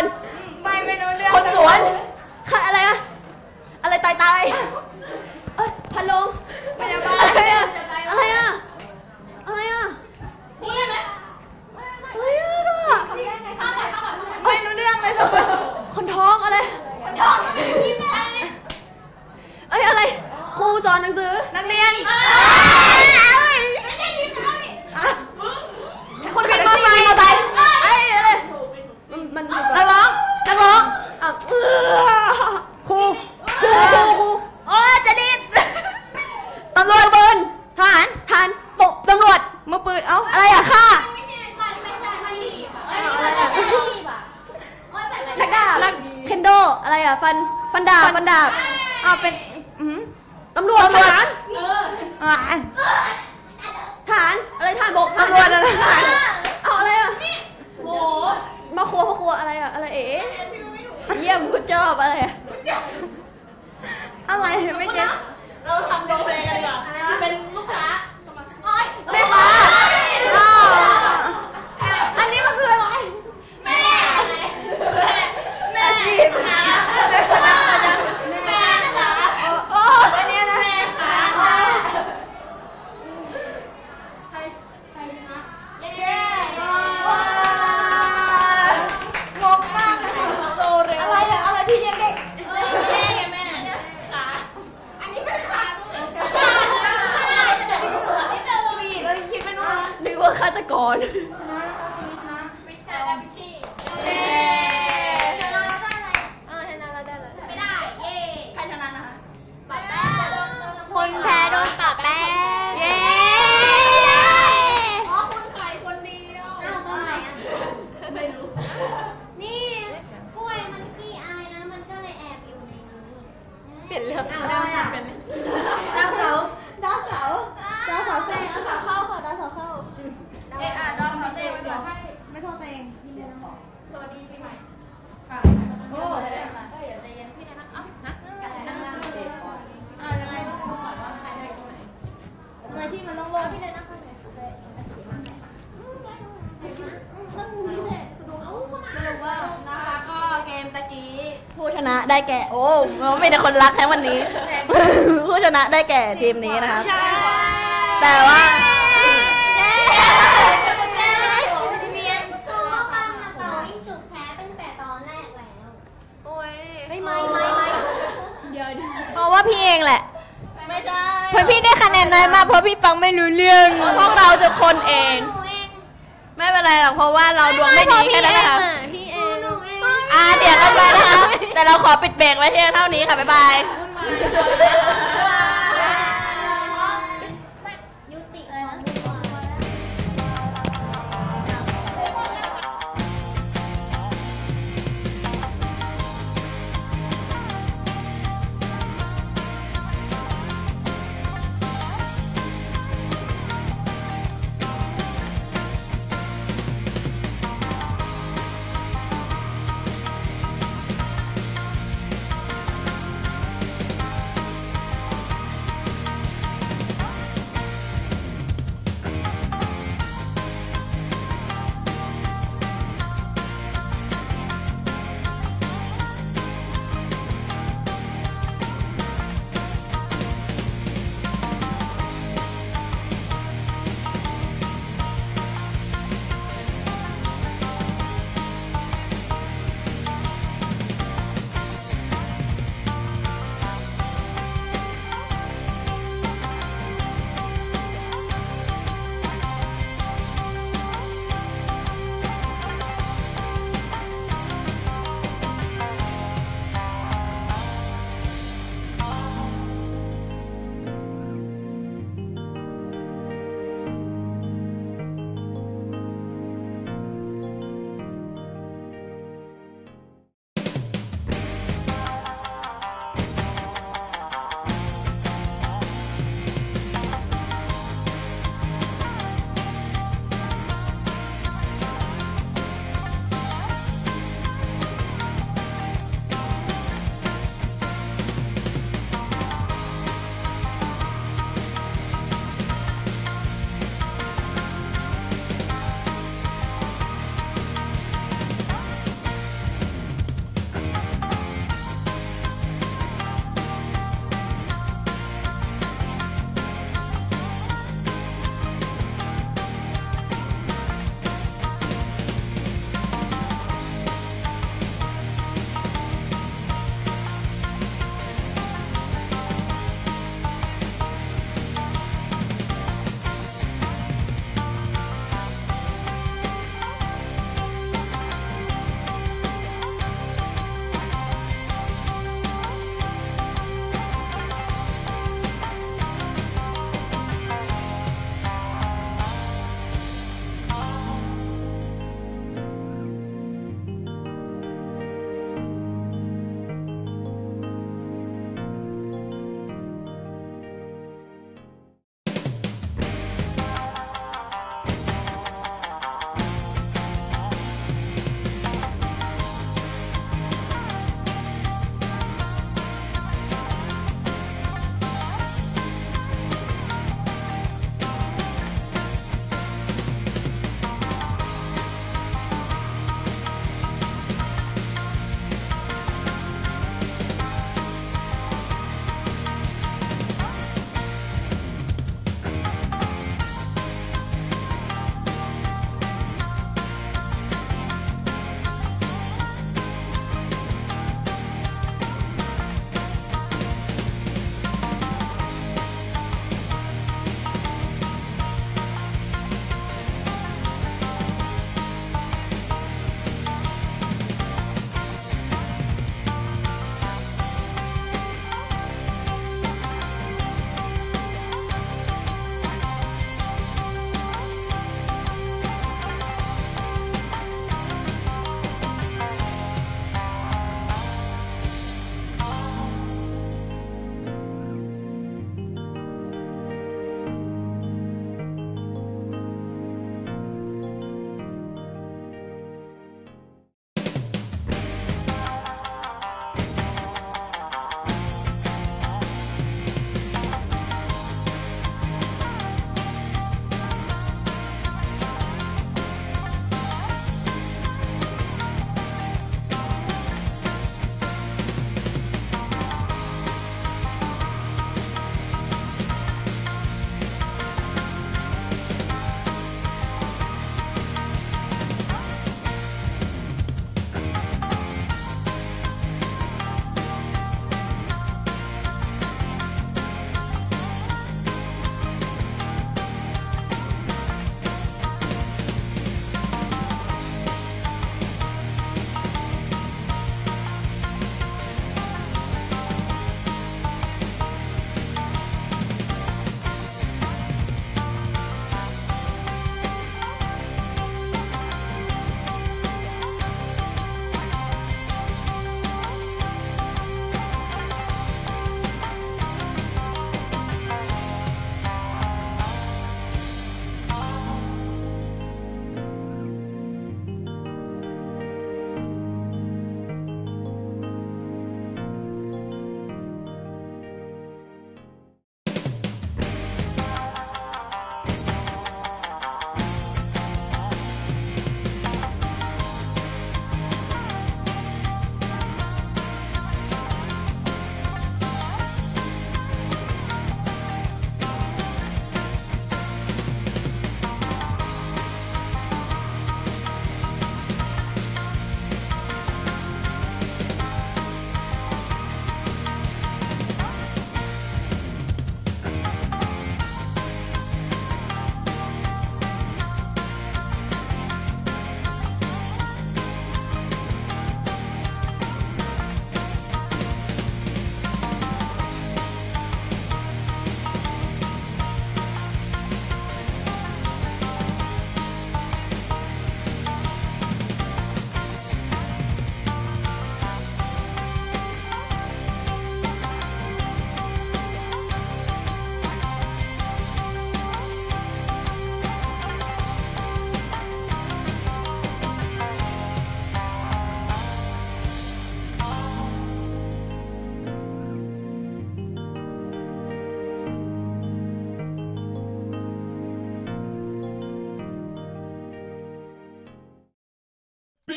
รไม่ไม่รู้เรื่องคนสวนค่ะอะไรอะอะไรตายตายเอ้ยพันลงพยาบาลอะไรอะอะไรอะอะไรอะนี่อะไรเฮ้ยอะข้าวผัดข้าวผัดไม่รู้เรื่องเลยสักคนคนท้องอะไรคนท้องเอ้ยอะไรครูสอนหนังสือนักเรียนคนขับรถขี่มอไซค์ไอ้อะไรมันนักร้องนักร้องครูครูครูโอ้จะดิ้นตำรวจปืนทหารทหารปกตำรวจมือปืนเอ้าอะไรอะค่ะไม่ใช่ค่ะไม่ใช่ไม่ใช่นักดาบเคนโดอะไรอะฟันฟันดาบฟันดาบเอาเป็นตำรวจทหารทหารอะไรทหารบกตำรวจอะไรเอาอะไรอ่ะโหมาครัวพ่อครัวอะไรอ่ะอะไรเอ๋เยี่ยมกูชอบอะไรอะไรไม่เจ๊เราทำโรลเพลย์กันดีกว่าเป็นลูกค้าแม่ค้าอันนี้มันคืออะไรแม่แม่แม่ฆาตกรชนะชนะบริสตาร์พิชชี่เย้ชนะเราได้เลยเออชนะเราได้เลยไม่ได้เย้ใครชนะนะคะปะแป้งคนแพ้โดนปะแป้งเย้อ๋อคนไข่คนเดียวอ้าวตอนไหนอ่ะไม่รู้นี่กล้วยมันขี้อายนะมันก็เลยแอบอยู่ในนี้เปลี่ยนเรื่องดาวดาวดาวเสาดาวเสาดาวเสาแซ่ดาวเสาเข้าค่ะดาวเสาเข้าเออดอนขอเตงไปก่อนไม่โทษเตงสวัสดีปีใหม่ค่ะโอ้เดี๋ยวใจเย็นพี่นะนะอ๋อนะนั่งนั่งเด็กก่อนอ่ายังไงก็บอกก่อนว่าใครได้ตรงไหนทำไมพี่มันต้องลงพี่เลยนั่งข้างไหนสรุปว่านะคะก็เกมตะกี้ผู้ชนะได้แก่โอ้ไม่ได้คนรักแค่วันนี้ผู้ชนะได้แก่ทีมนี้นะคะแต่ว่าเพราะว่าพี่เองแหละไม่ได้เพราะพี่ได้คะแนนน้อยมากเพราะพี่ฟังไม่รู้เรื่องพวกเราจะคนเองไม่เป็นไรหรอกเพราะว่าเราดวงไม่ดีแค่นั้นนะคะพี่เองอ่าเดี๋ยวกันไปนะคะแต่เราขอปิดเบรกไว้เพียงเท่านี้ค่ะบ๊ายบาย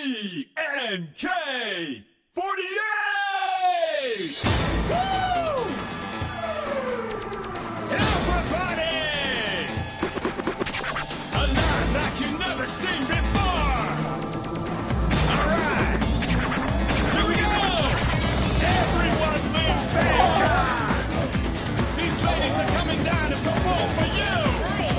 B N K forty-eight! Woo! Everybody! A night like you've never seen before! All right! Here we go! Everyone live Bangkok! These ladies are coming down to perform for you! Ready?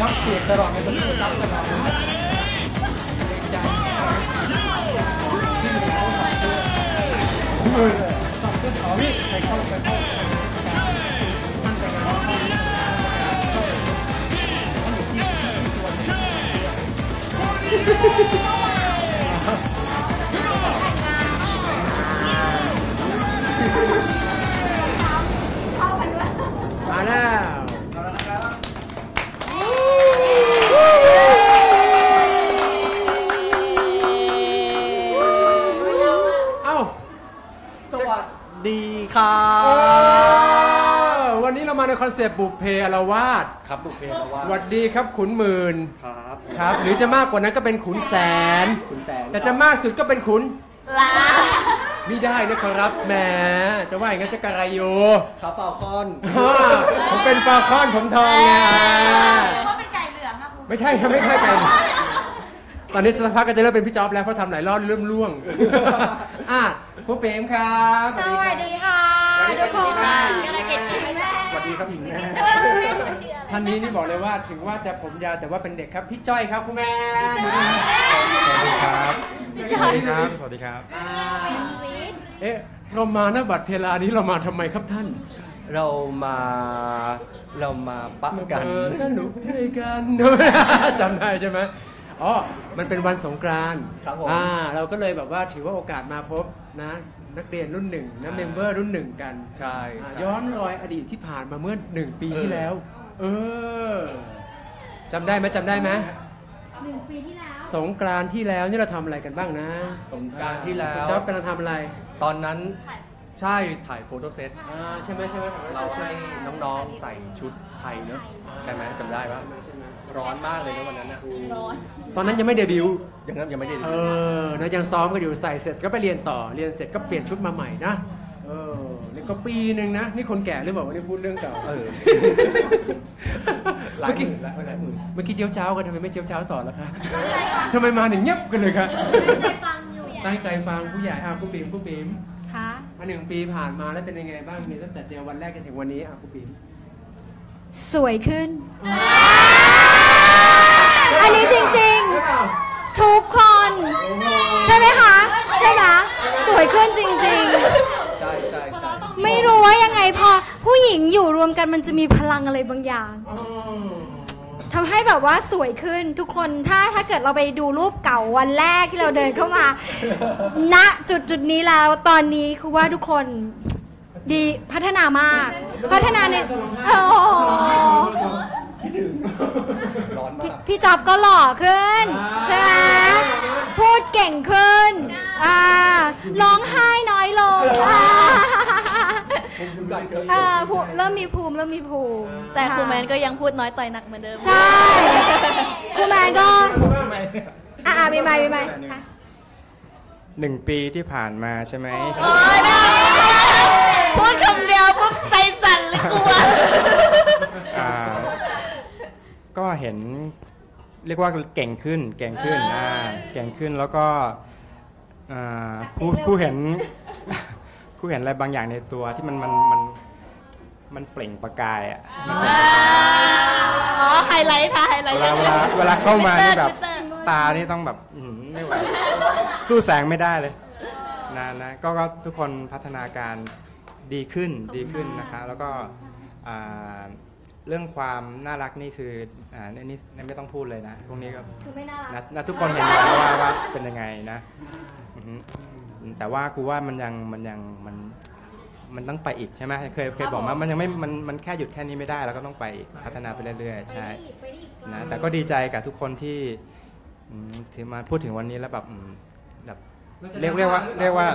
One, two, three, four,ดีครับวันนี้เรามาในคอนเซปต์บุพเพอารวาสครับบุพเพอารวาสสวัสดีครับขุนหมื่นครับครับหรือจะมากกว่านั้นก็เป็นขุนแสนขุนแสนแต่จะมากสุดก็เป็นขุนล้านไม่ได้นะครับแหมจะว่าอย่างนั้นจะกระไรอยู่ขาเป่าคอนผมเป็นปลาคอนผมทองไงเขาเป็นไก่เหลืองนะคุณไม่ใช่ครับไม่ใช่ไก่ตอนนี้สักพักก็จะเริ่มเป็นพี่จ๊อบแล้วเพราะทำหลายรอบเริ่มล่วงอ่ะครูเปรมครับสวัสดีค่ะทุกคนค่ะสวัสดีครับหญิงแม่ท่านนี้นี่บอกเลยว่าถึงว่าจะผมยาวแต่ว่าเป็นเด็กครับพี่จ้อยครับคุณแม่สวัสดีครับสวัสดีครับสวัสดีครับเอ๊ะเรามาณบัดเวลานี้เรามาทำไมครับท่านเรามาเรามาปะกันสนุกด้วยกันจำได้ใช่ไหมอ๋อมันเป็นวันสงกรานต์ครับผมอ่าเราก็เลยแบบว่าถือว่าโอกาสมาพบนะนักเรียนรุ่นหนึ่งนะเมมเบอร์รุ่นหนึ่งกันใช่ย้อนรอยอดีตที่ผ่านมาเมื่อหนึ่งปีที่แล้วเออจำได้ไหมจำได้ไหมหนึ่งปีที่แล้วสงกรานต์ที่แล้วนี่เราทำอะไรกันบ้างนะสงกรานต์ที่แล้วจ๊อบกำลังทำอะไรตอนนั้นใช่ถ่ายโฟโต้เซตใช่ไหมใช่ไหมเราให้น้องๆใส่ชุดไทยเนอะใช่ไหมจำได้ปะร้อนมากเลยนะวันนั้นนะร้อนตอนนั้นยังไม่เดบิวต์ยังนั้นยังไม่เดบิวต์เออนะยังซ้อมกันอยู่ใส่เสร็จก็ไปเรียนต่อเรียนเสร็จก็เปลี่ยนชุดมาใหม่นะเออนี่ก็ปีหนึ่งนะนี่คนแก่หรือเปล่าวันนี้พูดเรื่องเก่าเออหลายหมื่นหลายหมื่นเมื่อกี้เจ้าเจ้ากันทำไมไม่เจ้าเจ้าต่อแล้วคะทำไมมาถึงเงียบกันเลยคะตั้งใจฟังผู้ใหญ่อาคุณปิ๋มคุณปิ๋มค่ะมาหนึ่งปีผ่านมาแล้วเป็นยังไงบ้างมีตั้งแต่เจอวันแรกจนถึงวันนี้อาคุณปิ๋มสวยขึ้นอันนี้จริงๆทุกคนใช่ไหมคะใช่นะสวยขึ้นจริงๆไม่รู้ว่ายังไงพอผู้หญิงอยู่รวมกันมันจะมีพลังอะไรบางอย่างทำให้แบบว่าสวยขึ้นทุกคนถ้าถ้าเกิดเราไปดูรูปเก่าวันแรกที่เราเดินเข้ามาณจุดจุดนี้แล้วตอนนี้คือว่าทุกคนดีพัฒนามากพัฒนาในโอ้พี่จ๊อบก็หล่อขึ้นใช่ไหมพูดเก่งขึ้นอ่าร้องไห้น้อยลงอ่าเออเริ่มมีภูมิเริ่มมีภูมิแต่ครูแมนก็ยังพูดน้อยต่อยหนักเหมือนเดิมใช่ครูแมนก็อ่ามีไหมมีไหมหนึ่งปีที่ผ่านมาใช่ไหมพูดคำเดียวปุ๊บใจสั่นเลยกลัวก็เห็นเรียกว่าเก่งขึ้นเก่งขึ้นอ่าเก่งขึ้นแล้วก็คู่คู่เห็นคู่เห็นอะไรบางอย่างในตัวที่มันมันมันมันเปล่งประกายอ่ะอ๋อไฮไลท์ค่ะไฮไลท์เวลาเวลาเข้ามานี่แบบตานี่ต้องแบบไม่ไหวสู้แสงไม่ได้เลยนะนะก็ทุกคนพัฒนาการดีขึ้นดีขึ้นนะคะแล้วก็ เรื่องความน่ารักนี่คืออ่านี่นี่ไม่ต้องพูดเลยนะพวกนี้ก็คือไม่น่ารักนะทุกคนเห็นแล้วว่าว่าเป็นยังไงนะแต่ว่ากูว่ามันยังมันยังมันมันต้องไปอีกใช่ไหมเคยเคยบอกว่ามันยังไม่มันมันแค่หยุดแค่นี้ไม่ได้แล้วก็ต้องไปอีกพัฒนาไปเรื่อยๆใช่นะแต่ก็ดีใจกับทุกคนที่ที่มาพูดถึงวันนี้แล้วแบบแบบเรียกเรียกว่าเรียกว่า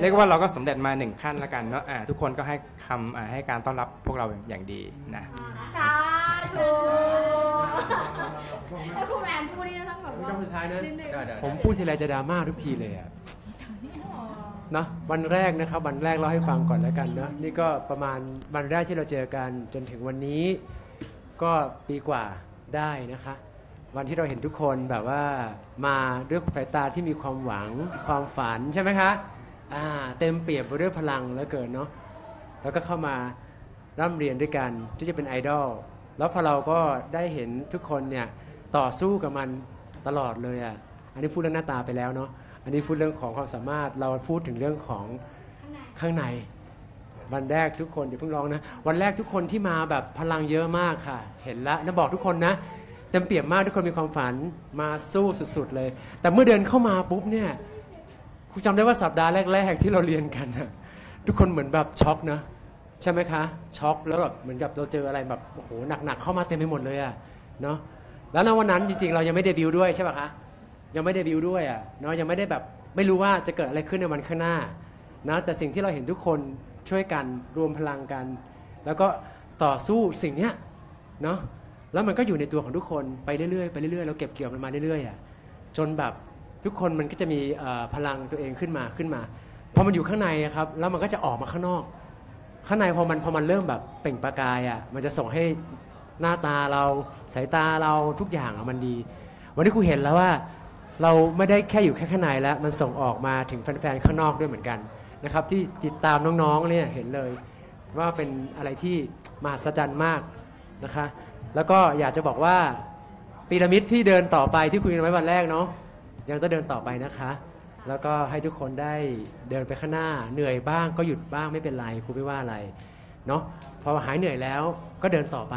เรียกว่าเราก็สำเร็จมาหนึ่งขั้นละกันเนาะทุกคนก็ให้คำให้การต้อนรับพวกเราอย่างดีนะสาธุแล้วคุณแม่พูดนี่ต้องแบบว่าผมพูดทีไรจะดราม่าทุกทีเลยอะนะวันแรกนะครับวันแรกเราให้ฟังก่อนแล้วกันนะนี่ก็ประมาณวันแรกที่เราเจอกันจนถึงวันนี้ก็ปีกว่าได้นะคะวันที่เราเห็นทุกคนแบบว่ามาด้วยสายตาที่มีความหวังความฝันใช่ไหมคะอ่าเต็มเปี่ยมไปด้วยพลังเหลือเกินเนาะแล้วก็เข้ามาร่ำเรียนด้วยกันที่จะเป็นไอดอลแล้วพอเราก็ได้เห็นทุกคนเนี่ยต่อสู้กับมันตลอดเลยอ่ะอันนี้พูดเรื่องหน้าตาไปแล้วเนาะอันนี้พูดเรื่องของความสามารถเราพูดถึงเรื่องของข้างในวันแรกทุกคนเดี๋ยวเพิ่งร้องนะวันแรกทุกคนที่มาแบบพลังเยอะมากค่ะเห็นแล้วนะบอกทุกคนนะเต็มเปี่ยมมากทุกคนมีความฝันมาสู้สุดๆเลยแต่เมื่อเดินเข้ามาปุ๊บเนี่ยคุณจำได้ว่าสัปดาห์แรกๆที่เราเรียนกันนะทุกคนเหมือนแบบช็อกนะใช่ไหมคะช็อกแล้วแบบเหมือนกับเราเจออะไรแบบโอ้โหหนักๆเข้ามาเต็มไปหมดเลยอะเนาะแล้วในวันนั้นจริงๆเรายังไม่เดบิวต์ด้วยใช่ป่ะคะยังไม่ได้บิวด้วยอ่ะเนาะยังไม่ได้แบบไม่รู้ว่าจะเกิดอะไรขึ้นในวันข้างหน้านะแต่สิ่งที่เราเห็นทุกคนช่วยกันรวมพลังกันแล้วก็ต่อสู้สิ่งเนี้ยเนาะแล้วมันก็อยู่ในตัวของทุกคนไปเรื่อยๆไปเรื่อยๆเราเก็บเกี่ยวมันมาเรื่อยๆอ่ะจนแบบทุกคนมันก็จะมีพลังตัวเองขึ้นมาขึ้นมาพอมันอยู่ข้างในครับแล้วมันก็จะออกมาข้างนอกข้างในพอมันพอมันเริ่มแบบเปล่งประกายอ่ะมันจะส่งให้หน้าตาเราสายตาเราทุกอย่างอ่ะมันดีวันนี้ครูเห็นแล้วว่าเราไม่ได้แค่อยู่แค่ข้างในแล้วมันส่งออกมาถึงแฟนๆข้างนอกด้วยเหมือนกันนะครับที่ติดตามน้องๆเนี่ยเห็นเลยว่าเป็นอะไรที่มหัศจรรย์มากนะคะแล้วก็อยากจะบอกว่าพีระมิดที่เดินต่อไปที่คุยกันไว้วันแรกเนาะยังต้องเดินต่อไปนะคะแล้วก็ให้ทุกคนได้เดินไปข้างหน้าเหนื่อยบ้างก็หยุดบ้างไม่เป็นไรครูไม่ว่าอะไรเนาะพอหายเหนื่อยแล้วก็เดินต่อไป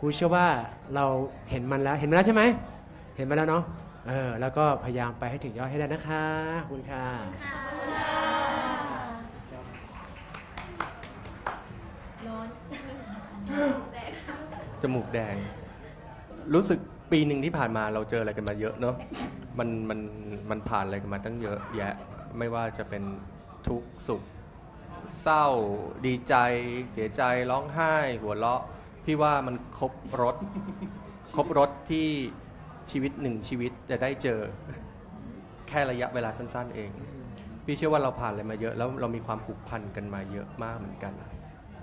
ครูเชื่อว่าเราเห็นมันแล้วเห็นมันแล้วใช่ไหมเห็นมันแล้วเนาะเออแล้วก็พยายามไปให้ถึงยอดให้ได้นะคะคุณค่ะร้อนจมูกแดงรู้สึกปีหนึ่งที่ผ่านมาเราเจออะไรกันมาเยอะเนอะมันมันมันผ่านอะไรกันมาตั้งเยอะแยะไม่ว่าจะเป็นทุกข์สุขเศร้าดีใจเสียใจร้องไห้หัวเราะพี่ว่ามันครบรสครบรสที่ชีวิตหนึ่งชีวิตจะได้เจอแค่ระยะเวลาสั้นๆเองพี่เชื่อว่าเราผ่านอะไรมาเยอะแล้วเรามีความผูกพันกันมาเยอะมากเหมือนกัน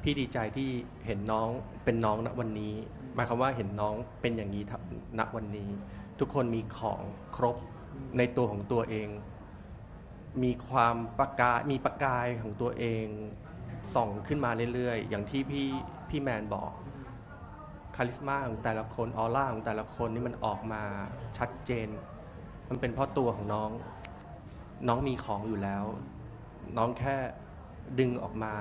พี่ดีใจที่เห็นน้องเป็นน้องณวันนี้หมายความว่าเห็นน้องเป็นอย่างนี้ณวันนี้ทุกคนมีของครบในตัวของตัวเองมีความประกายมีประกายของตัวเองส่องขึ้นมาเรื่อยๆอย่างที่พี่พี่แมนบอกคาริสม่าของแต่ละคนออร่าของแต่ละคนนี่มันออกมาชัดเจนมันเป็นเพราะตัวของน้องน้องมีของอยู่แล้วน้องแค่ดึงออกมา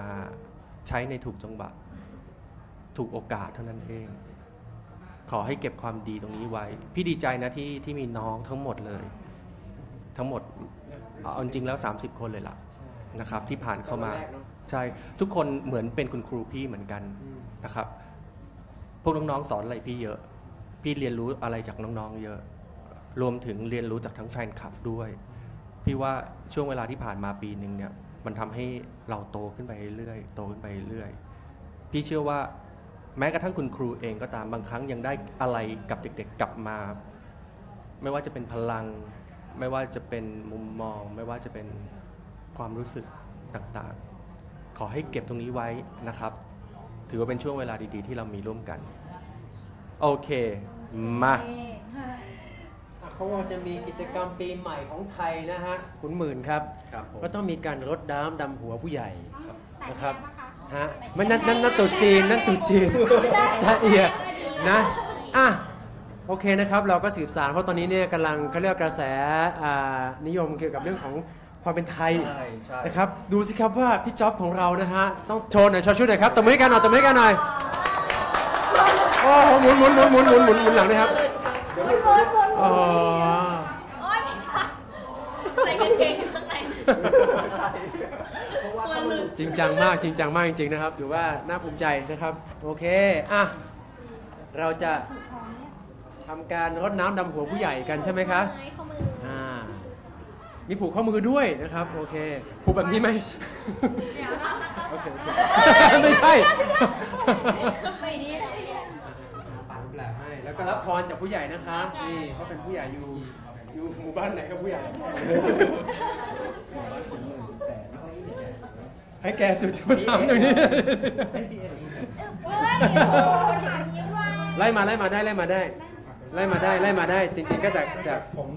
ใช้ในถูกจังหวะถูกโอกาสเท่านั้นเองขอให้เก็บความดีตรงนี้ไว้พี่ดีใจนะที่ที่มีน้องทั้งหมดเลยทั้งหมดเอาจริงแล้วสามสิบคนเลยล่ะนะครับที่ผ่านเข้ามาใช่ทุกคนเหมือนเป็นคุณครูพี่เหมือนกันนะครับพวกน้องๆสอนอะไรพี่เยอะพี่เรียนรู้อะไรจากน้องๆเยอะรวมถึงเรียนรู้จากทั้งแฟนคลับด้วยพี่ว่าช่วงเวลาที่ผ่านมาปีหนึ่งเนี่ยมันทำให้เราโตขึ้นไปเรื่อยโตขึ้นไปเรื่อยพี่เชื่อว่าแม้กระทั่งคุณครูเองก็ตามบางครั้งยังได้อะไรกับเด็กๆกลับมาไม่ว่าจะเป็นพลังไม่ว่าจะเป็นมุมมองไม่ว่าจะเป็นความรู้สึกต่างๆขอให้เก็บตรงนี้ไว้นะครับถือว่าเป็นช่วงเวลาดีๆที่เรามีร่วมกันโอเคมาเขาว่าจะมีกิจกรรมปีใหม่ของไทยนะฮะขุนหมื่นครับก็ต้องมีการรดน้ำดำหัวผู้ใหญ่นะครับฮะมันนั่นนั่นตุ๊จีนนั่นตุ๊จีนละเอียดนะอ่ะโอเคนะครับเราก็สืบสานเพราะตอนนี้เนี่ยกำลังเขาเรียกกระแสนิยมเกี่ยวกับเรื่องของความเป็นไทยนะครับดูสิครับว่าพี่จ๊อบของเรานะฮะต้องโชว์หน่อยโชว์ชุดหน่อยครับตบมือให้กันหน่อยตบมือให้กันหน่อย โอ้หมุนหมุนหมุนหมุนหมุนหมุนหมุนหลังนะครับหมุนหมุนหมุนอ๋อโอ้ยไม่ใช่ใส่กางเกงข้างในไม่ใช่จริงจังมากจริงจังมากจริงๆนะครับถือว่าน่าภูมิใจนะครับโอเคอ่ะเราจะทำการรดน้ำดำหัวผู้ใหญ่กันใช่ไหมคะอ่ามีผูกข้อมือด้วยนะครับโอเคผูกแบบนี้ไหมไม่ใช่ไม่ดีปากแหลมให้แล้วก็รับพรจากผู้ใหญ่นะคะนี่เขาเป็นผู้ใหญ่อยู่อยู่หมู่บ้านไหนก็ผู้ใหญ่ให้แกสุดที่ทำอย่างนี้ไล่มาไล่มาได้ไล่มาได้ไล่มาได้ไล่มาได้จริงๆก็จากจากผม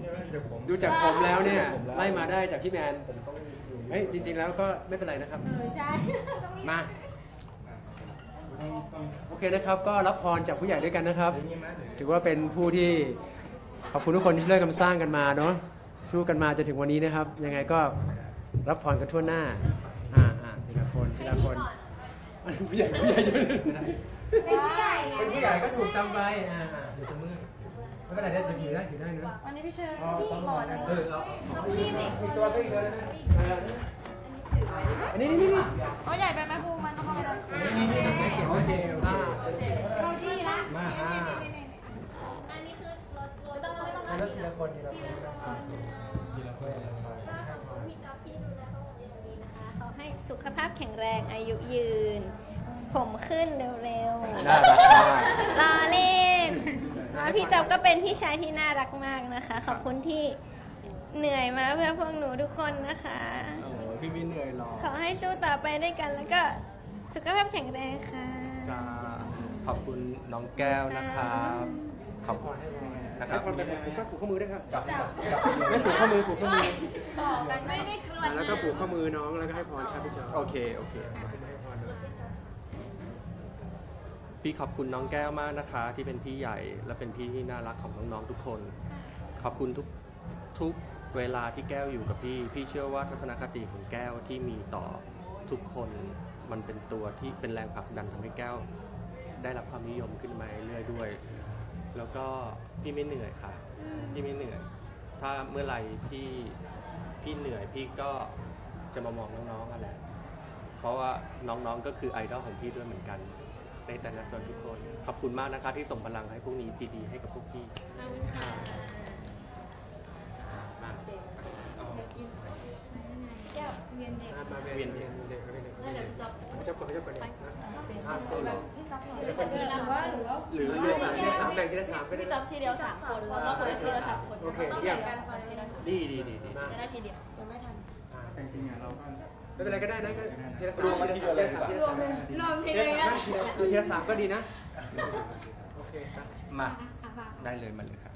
ดูจากผมแล้วเนี่ยไล่มาได้จากพี่แมนเฮ้ยจริงๆแล้วก็ไม่เป็นไรนะครับมาโอเคนะครับก็รับพรจากผู้ใหญ่ด้วยกันนะครับถือว่าเป็นผู้ที่ขอบคุณทุกคนที่ร่วมกันสร้างกันมาเนาะสู้กันมาจนถึงวันนี้นะครับยังไงก็รับพรกันทั่วหน้าอ่าอ่าทีละคนทีละคนผู้ใหญ่ผู้ใหญ่จะเป็นผู้ใหญ่เป็นผู้ใหญ่ก็ถูกจำไปอ่าเดี๋ยวจะมืดไม่เป็นไรได้จะถือได้ถือได้นะอันนี้พี่เชอร์พี่บอลเออต้องรีบอีกตัวไปอีกเลยนะอันนี้ถือไว้ดิตัวใหญ่ไปไหมฟูมันก็พอแล้วนี่นี่นี่เก็บไว้เก็บอ่าเข้าที่ละนี่นี่นี่นี่อันนี้คือรถรถต้องไม่ต้องรถทีละคนทีละคนทีละคนพี่จ๊อบพี่ดูแลเขาอย่างนี้นะคะเขาให้สุขภาพแข็งแรงอายุยืนผมขึ้นเร็วๆรอเล่นพี่จ๊อบก็เป็นพี่ชายที่น่ารักมากนะคะขอบคุณที่เหนื่อยมาเพื่อพวกหนูทุกคนนะคะพี่ไม่เหนื่อยหรอกขอให้สู้ต่อไปด้วยกันแล้วก็สุขภาพแข็งแรงค่ะจ้าขอบคุณน้องแก้วนะครับขอบคุณนะครับผูกข้อมือได้ครับจับไม่ผูกข้อมือผูกข้อมือต่อกันไม่ได้กลัวแล้วก็ผูกข้อมือน้องแล้วก็ให้พรครับพี่จ๊อบโอเคโอเคพี่ขอบคุณน้องแก้วมากนะคะที่เป็นพี่ใหญ่และเป็นพี่ที่น่ารักของน้องๆทุกคนขอบคุณทุกทุกเวลาที่แก้วอยู่กับพี่พี่เชื่อว่าทัศนคติของแก้วที่มีต่อทุกคนมันเป็นตัวที่เป็นแรงผลักดันทำให้แก้วได้รับความนิยมขึ้นมาเรื่อยๆด้วยแล้วก็พี่ไม่เหนื่อยค่ะพี่ไม่เหนื่อยถ้าเมื่อไหร่ที่พี่เหนื่อยพี่ก็จะมามองน้องๆกันแหละเพราะว่าน้องๆก็คือไอดอลของพี่ด้วยเหมือนกันในแต่ละส่วนทุกคนขอบคุณมากนะคะที่ส่งพลังให้พวกนี้ดีๆให้กับพวกพี่เวียนเด็กเด็กเด็กจับจับก่อนจับก่อนนะห้าคนหรือว่าหรือว่าหรือว่าสามแบ่งทีละสามพี่จับทีเดียวสามคนแล้วก็คนละทีละสามคนต้องแบ่งกันคนทีละสามดีดีดีจะได้ทีเดียวยังไม่ทันแต่จริงๆเราไม่เป็นไรก็ได้นะทีละสามรวมทีละสามรวมทีละสามทีละสามก็ดีนะโอเคมาได้เลยมาเลยครับ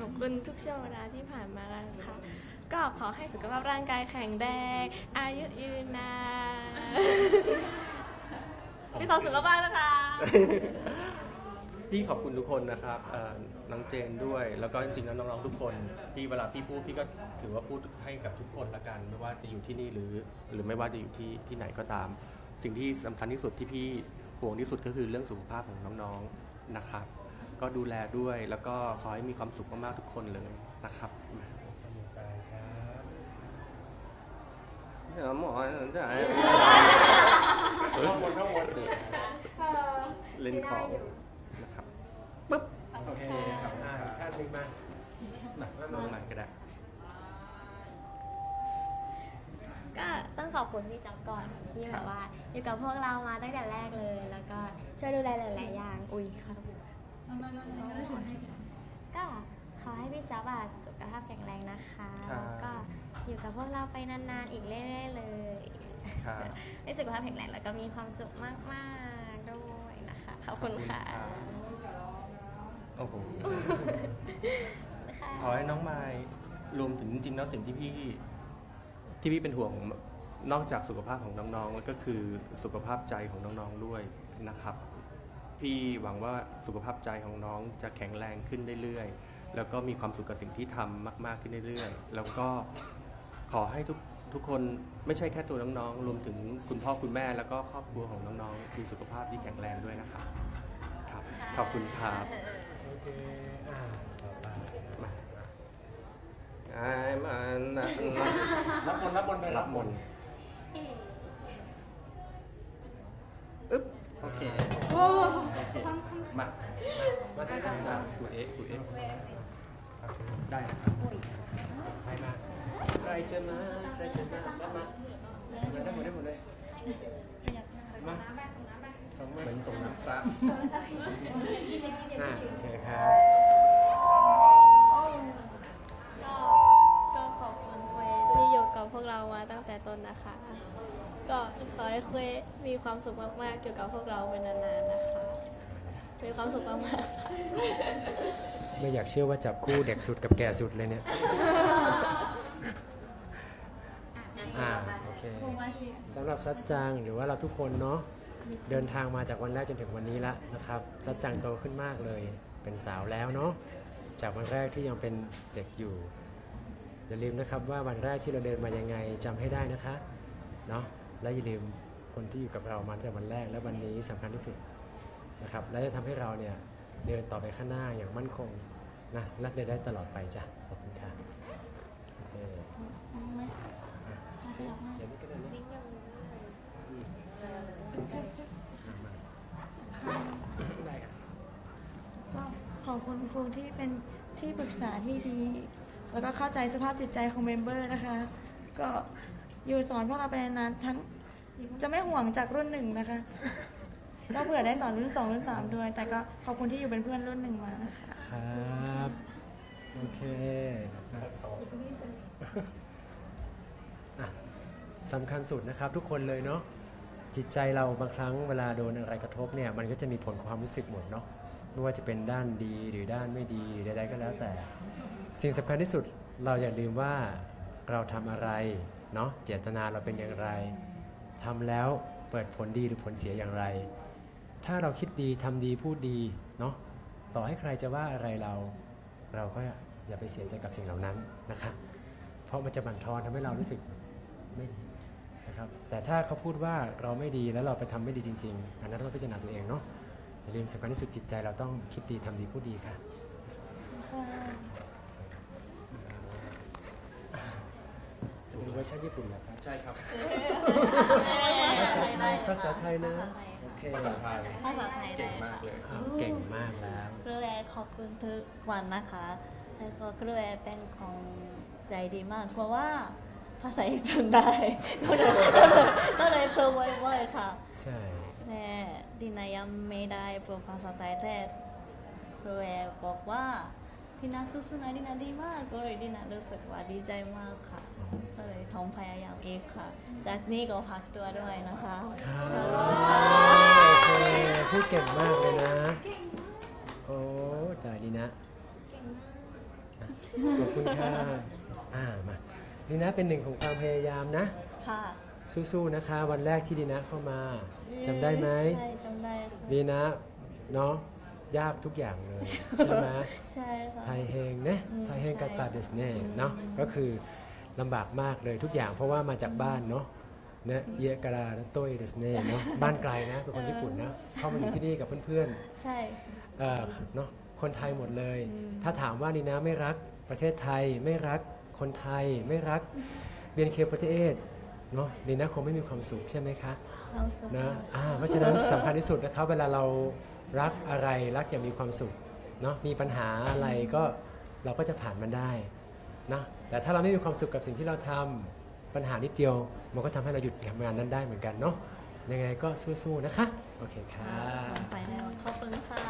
ขอบคุณทุกช่วงเวลาที่ผ่านมาแล้วค่ะก็ขอให้สุขภาพร่างกายแข็งแรงอายุยืนนานมีความสุขมากนะคะพี่ขอบคุณทุกคนนะครับน้องเจนด้วยแล้วก็จริงๆแล้วน้องๆทุกคนพี่เวลาพี่พูดพี่ก็ถือว่าพูดให้กับทุกคนละกันไม่ว่าจะอยู่ที่นี่หรือหรือไม่ว่าจะอยู่ที่ที่ไหนก็ตามสิ่งที่สำคัญที่สุดที่พี่ห่วงที่สุดก็คือเรื่องสุขภาพของน้องๆนะครับก็ดูแลด้วยแล้วก็ขอให้มีความสุขมากๆทุกคนเลยนะครับเดี๋ยวหมอสนใจข้อมูลข้อมูลเล่นของนะครับปึ๊บโอเคครับท่านดึงมาลงหน่อยก็ได้ก็ต้องขอบคุณพี่จ๊อบก่อนที่แบบว่าอยู่กับพวกเรามาตั้งแต่แรกเลยแล้วก็ช่วยดูแลหลายๆอย่างอุ้ยค่ะก็ขอให้พี่จ๊อบสุขภาพแข็งแรงนะคะแล้วก็อยู่กับพวกเราไปนานๆอีกเรื่อยๆเลยให้สุขภาพแข็งแรงแล้วก็มีความสุขมากๆด้วยนะคะขอบคุณค่ะโอ้โหขอให้น้องไมค์รวมถึงจริงๆแล้วสิ่งที่พี่ที่พี่เป็นห่วงนอกจากสุขภาพของน้องๆแล้วก็คือสุขภาพใจของน้องๆด้วยนะครับพี่หวังว่าสุขภาพใจของน้องจะแข็งแรงขึ้นเรื่อยๆแล้วก็มีความสุขกับสิ่งที่ทำมากๆขึ้นเรื่อยๆแล้วก็ขอให้ทุก ทุกคนไม่ใช่แค่ตัวน้องๆรวมถึงคุณพ่อคุณแม่แล้วก็ครอบครัวของน้องๆมีสุขภาพที่แข็งแรงด้วยนะครับครับขอบคุณครับโอเคอ่ามารับมนรับมนไปรับมนอึ๊บโอเคโอ้มามาได้ครับคุณเอ๊ะคุณเอ๊ะได้ครับใครมาใครจะมาใครจะมาสมัครได้หมดได้หมดเลยมาส่งน้ำเหมือนส่งน้ำปลาโอเคครับก็ขอบคุณเควที่อยู่กับพวกเรามาตั้งแต่ต้นนะคะก็ขอให้เควมีความสุขมากๆอยู่กับพวกเราเป็นนานๆนะคะมีความสุขมากๆไม่อยากเชื่อว่าจับคู่เด็กสุดกับแก่สุดเลยเนี่ยสำหรับซัดจังหรือว่าเราทุกคนเนาะเดินทางมาจากวันแรกจนถึงวันนี้ละนะครับซัดจังโตขึ้นมากเลยเป็นสาวแล้วเนาะจากวันแรกที่ยังเป็นเด็กอยู่อย่าลืมนะครับว่าวันแรกที่เราเดินมายังไงจำให้ได้นะคะเนาะและอย่าลืมคนที่อยู่กับเรามาตั้งแต่วันแรกและวันนี้สำคัญที่สุดนะครับและจะทำให้เราเนี่ยเดินต่อไปข้างหน้าอย่างมั่นคงนะและเดินได้ตลอดไปจ้ะขอบคุณค่ะขอบคุณครูที่เป็นที่ปรึกษาที่ดีแล้วก็เข้าใจสภาพจิตใจของเมมเบอร์นะคะก็อยู่สอนพวกเราไปนานทั้งจะไม่ห่วงจากรุ่นหนึ่งนะคะก็เผื่อได้สอนรุ่นสองรุ่นสามด้วยแต่ก็ขอบคุณที่อยู่เป็นเพื่อนรุ่นหนึ่งมานะคะครับโอเคสำคัญสุดนะครับทุกคนเลยเนาะจิตใจเราบางครั้งเวลาโดนอะไรกระทบเนี่ยมันก็จะมีผลความรู้สึกหมดเนาะไม่ว่าจะเป็นด้านดีหรือด้านไม่ดีหรือใดๆก็แล้วแต่สิ่งสำคัญที่สุดเราอย่าลืมว่าเราทำอะไรเนาะเจตนาเราเป็นอย่างไรทำแล้วเปิดผลดีหรือผลเสียอย่างไรถ้าเราคิดดีทำดีพูดดีเนาะต่อให้ใครจะว่าอะไรเราเราก็อย่าไปเสียใจกับสิ่งเหล่านั้นนะคะเพราะมันจะบั่นทอนทำให้เรารู้สึกไม่ดีนะครับแต่ถ้าเขาพูดว่าเราไม่ดีแล้วเราไปทำไม่ดีจริงๆอันนั้นเราพิจารณาตัวเองเนาะอย่าลืมสำคัญที่สุดจิตใจเราต้องคิดดีทำดีพูดดีค่ะจะเป็นเวอร์ชันญี่ปุ่นเหรอครับใช่ครับภาษาไทยภาษาไทยนะภาษาไทยภาษาไทยเก่งมากเลยเก่งมากแล้วครูแอร์ขอบคุณทุกวันนะคะแล้วก็ครูแอร์เป็นของใจดีมากเพราะว่าภาษาญี่ปุ่นได้ก็เลยก็เลยเพิ่มไว้ค่ะใช่แต่ดินายังไม่ได้เพิ่มภาษาไทยแต่ครูแอร์บอกว่าดินาสู้ๆนะดินาดีมากก็เลยดินารู้สึกว่าดีใจมากค่ะก็เลยท้องพยายามเองค่ะจากนี้ก็พักตัวด้วยนะคะพูดเก่งมากเลยนะโอ้ตายดีนะขอบคุณค่ะอ่ามาดีนะเป็นหนึ่งของความพยายามนะค่ะสู้ๆนะคะวันแรกที่ดีนะเข้ามาจำได้ไหมใช่จำได้ดีนะเนาะยากทุกอย่างเลยใช่ไหมใช่ค่ะไทยเฮงนะไทยเฮงกาตาเดสเน่เนาะก็คือลำบากมากเลยทุกอย่างเพราะว่ามาจากบ้านเนาะเนี่ยเยกราโต้เอเดสเน่เนาะบ้านไกลนะเป็นคนญี่ปุ่นนะเข้ามาอยู่ที่นี่กับเพื่อนๆใช่เออเนาะคนไทยหมดเลยถ้าถามว่านี่นะไม่รักประเทศไทยไม่รักคนไทยไม่รัก บี เอ็น เค ฟอร์ตี้เอท เนาะนี่นะคงไม่มีความสุขใช่ไหมคะนะเพราะฉะนั้นสำคัญที่สุดนะครับเวลาเรารักอะไรรักอย่างมีความสุขเนาะมีปัญหาอะไรก็เราก็จะผ่านมันได้นะแต่ถ้าเราไม่มีความสุขกับสิ่งที่เราทำปัญหานิดเดียวมันก็ทำให้เราหยุดทำงานนั้นได้เหมือนกันเนาะยังไงก็สู้ๆนะคะโอเคค่ะไปแล้วขอบคุณค่ะ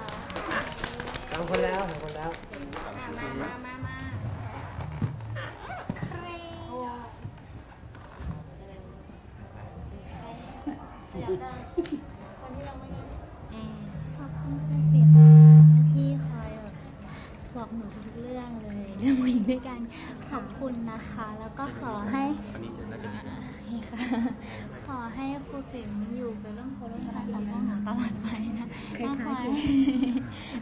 สามคนแล้วสามคนแล้วมามามามาใครอยากได้คนที่เราไม่ได้ขอบคุณคุณเปียกที่คอยบอกหนูทุกเรื่องเลยเรื่องผู้หญิงด้วยกันขอบคุณนะคะแล้วก็ขอให้ขอให้ครูปิ่มอยู่เป็นร่มโพล่มใสของพวกหนูตลอดไปนะแ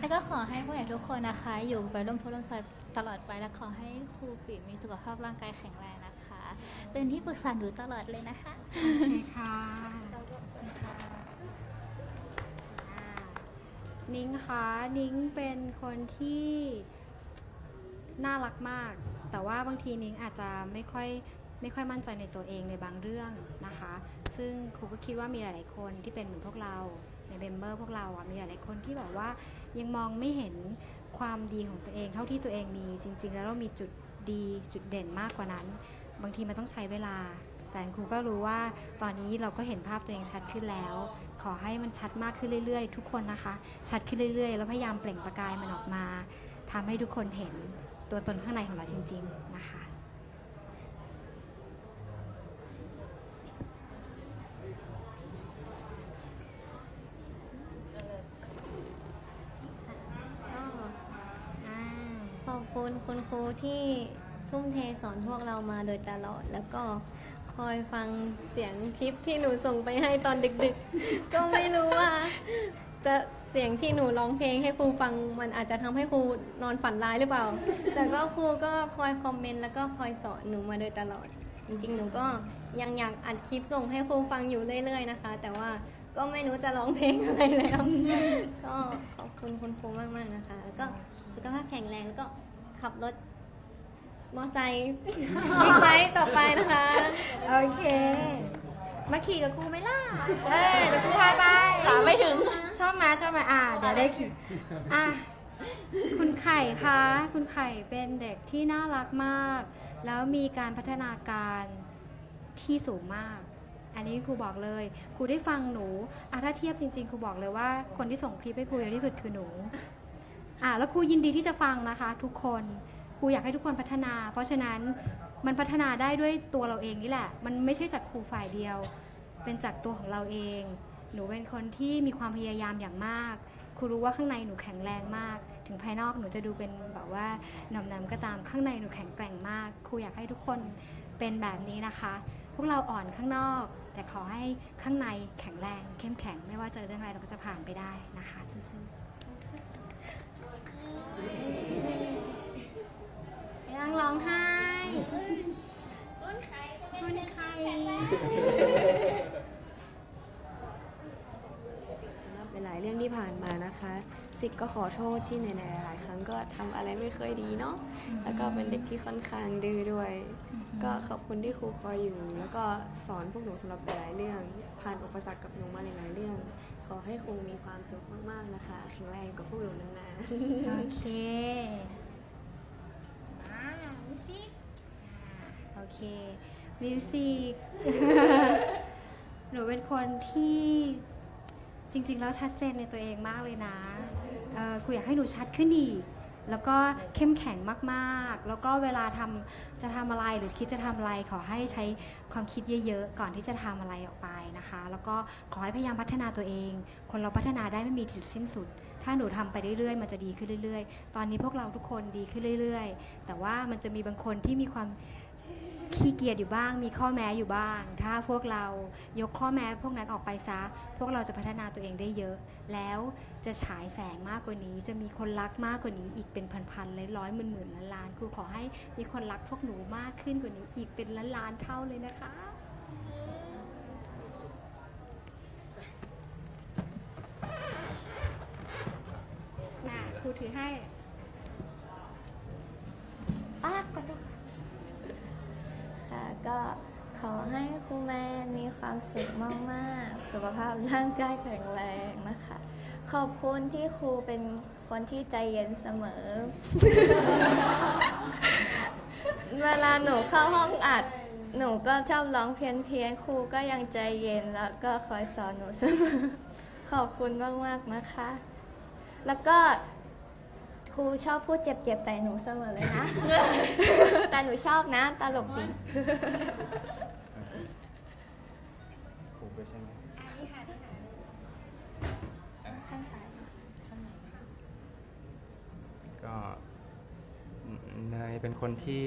ล้วก็ขอให้พวกหนูทุกคนนะคะอยู่เป็นร่มโพล่มใสตลอดไปและขอให้ครูปิ่มมีสุขภาพร่างกายแข็งแรงนะคะ เป็นที่ปรึกษาหนูตลอดเลยนะคะโอเคค่ะนิ้งคะนิ้งเป็นคนที่น่ารักมากแต่ว่าบางทีนิ้งอาจจะไม่ค่อยไม่ค่อยมั่นใจในตัวเองในบางเรื่องนะคะซึ่งครูก็คิดว่ามีหลายๆคนที่เป็นเหมือนพวกเราในเมมเบอร์พวกเราอ่ะมีหลายๆคนที่แบบว่ายังมองไม่เห็นความดีของตัวเองเท่าที่ตัวเองมีจริงๆแล้วเรามีจุดดีจุดเด่นมากกว่านั้นบางทีมันต้องใช้เวลาแต่ครูก็รู้ว่าตอนนี้เราก็เห็นภาพตัวเองชัดขึ้นแล้วขอให้มันชัดมากขึ้นเรื่อยๆทุกคนนะคะชัดขึ้นเรื่อยๆแล้วพยายามเปล่งประกายมันออกมาทำให้ทุกคนเห็นตัวตนข้างในของเราจริงๆนะคะขอบคุณคุณครูที่ทุ่มเทสอนพวกเรามาโดยตลอดแล้วก็คอยฟังเสียงคลิปที่หนูส่งไปให้ตอนเด็กๆก็ไม่รู้ว่าจะเสียงที่หนูร้องเพลงให้ครูฟังมันอาจจะทำให้ครูนอนฝันร้ายหรือเปล่าแต่ก็ครูก็คอยคอมเมนต์แล้วก็คอยสอนหนูมาโดยตลอดจริงๆหนูก็ยังอยากอัดคลิปส่งให้ครูฟังอยู่เรื่อยๆนะคะแต่ว่าก็ไม่รู้จะร้องเพลงอะไรแล้วก็ขอบคุณคุณครูมากๆนะคะแล้วก็สุขภาพแข็งแรงแล้วก็ขับรถมอไซค์บิ๊กไบค์ต่อไปนะคะโอเคมาขี่กับครูไหมล่ะเอ้ยเดี๋ยวครูพาไปขาไม่ถึงชอบมาชอบมาอ่าเดี๋ยวได้ขี่อ่ะคุณไข่คะคุณไข่เป็นเด็กที่น่ารักมากแล้วมีการพัฒนาการที่สูงมากอันนี้ครูบอกเลยครูได้ฟังหนูอ่ะถ้าเทียบจริงๆครูบอกเลยว่าคนที่ส่งคลิปให้ครูเยอะที่สุดคือหนูอ่ะแล้วครูยินดีที่จะฟังนะคะทุกคนครูอยากให้ทุกคนพัฒนาเพราะฉะนั้นมันพัฒนาได้ด้วยตัวเราเองนี่แหละมันไม่ใช่จากครูฝ่ายเดียวเป็นจากตัวของเราเองหนูเป็นคนที่มีความพยายามอย่างมากครูรู้ว่าข้างในหนูแข็งแรงมากถึงภายนอกหนูจะดูเป็นแบบว่าน้ำน้ำก็ตามข้างในหนูแข็งแกร่งมากครูอยากให้ทุกคนเป็นแบบนี้นะคะพวกเราอ่อนข้างนอกแต่ขอให้ข้างในแข็งแรงเข้มแข็งไม่ว่าเจอเรื่องอะไรเราก็จะผ่านไปได้นะคะสู้ๆยังร้องไห้คุณใครคุณใครสำหรับหลายๆเรื่องที่ผ่านมานะคะสิกก็ขอโทษที่ในหลายๆครั้งก็ทำอะไรไม่เคยดีเนาะแล้วก็เป็นเด็กที่ค่อนข้างดื้อด้วยก็ขอบคุณที่ครูคอยอยู่แล้วก็สอนพวกหนูสำหรับหลายๆเรื่องผ่านอุปสรรคกับหนูมาหลายๆเรื่องขอให้ครูมีความสุขมากๆนะคะแข็งแรงกับพวกหนูนานๆโอเคมามิวสิกโอเคมิวสิกหนูเป็นคนที่จริงๆแล้วชัดเจนในตัวเองมากเลยนะครูอยากให้หนูชัดขึ้นอีกแล้วก็เข้มแข็งมากๆแล้วก็เวลาทำจะทำอะไรหรือคิดจะทำอะไรขอให้ใช้ความคิดเยอะๆก่อนที่จะทำอะไรออกไปนะคะแล้วก็ขอให้พยายามพัฒนาตัวเองคนเราพัฒนาได้ไม่มีจุดสิ้นสุดถ้าหนูทำไปเรื่อยๆมันจะดีขึ้นเรื่อยๆตอนนี้พวกเราทุกคนดีขึ้นเรื่อยๆแต่ว่ามันจะมีบางคนที่มีความขี้เกียจอยู่บ้างมีข้อแม้อยู่บ้างถ้าพวกเรายกข้อแม้พวกนั้นออกไปซะพวกเราจะพัฒนาตัวเองได้เยอะแล้วจะฉายแสงมากกว่านี้จะมีคนรักมากกว่านี้อีกเป็นพันๆเลยร้อยหมื่นๆล้านๆครูขอให้มีคนรักพวกหนูมากขึ้นกว่านี้อีกเป็นล้านๆเท่าเลยนะคะน่ะครูถือให้ป้าก่อนเลยก็ขอให้ครูแมนมีความสุขมากๆสุขภาพร่างกายแข็งแรงนะคะขอบคุณที่ครูเป็นคนที่ใจเย็นเสมอเวลาหนูเข้าห้องอัดหนูก็ชอบร้องเพี้ยนเพียนครูก็ยังใจเย็นแล้วก็คอยสอนหนูเสมอขอบคุณมากๆนะคะแล้วก็ครูชอบพูดเจ็บๆใส่หนูเสมอเลยนะแต่หนูชอบนะตลกดีครูไปใช่ไหมนี่ค่ะนี่ค่ะข้างซ้ายข้างไหนก็นายเป็นคนที่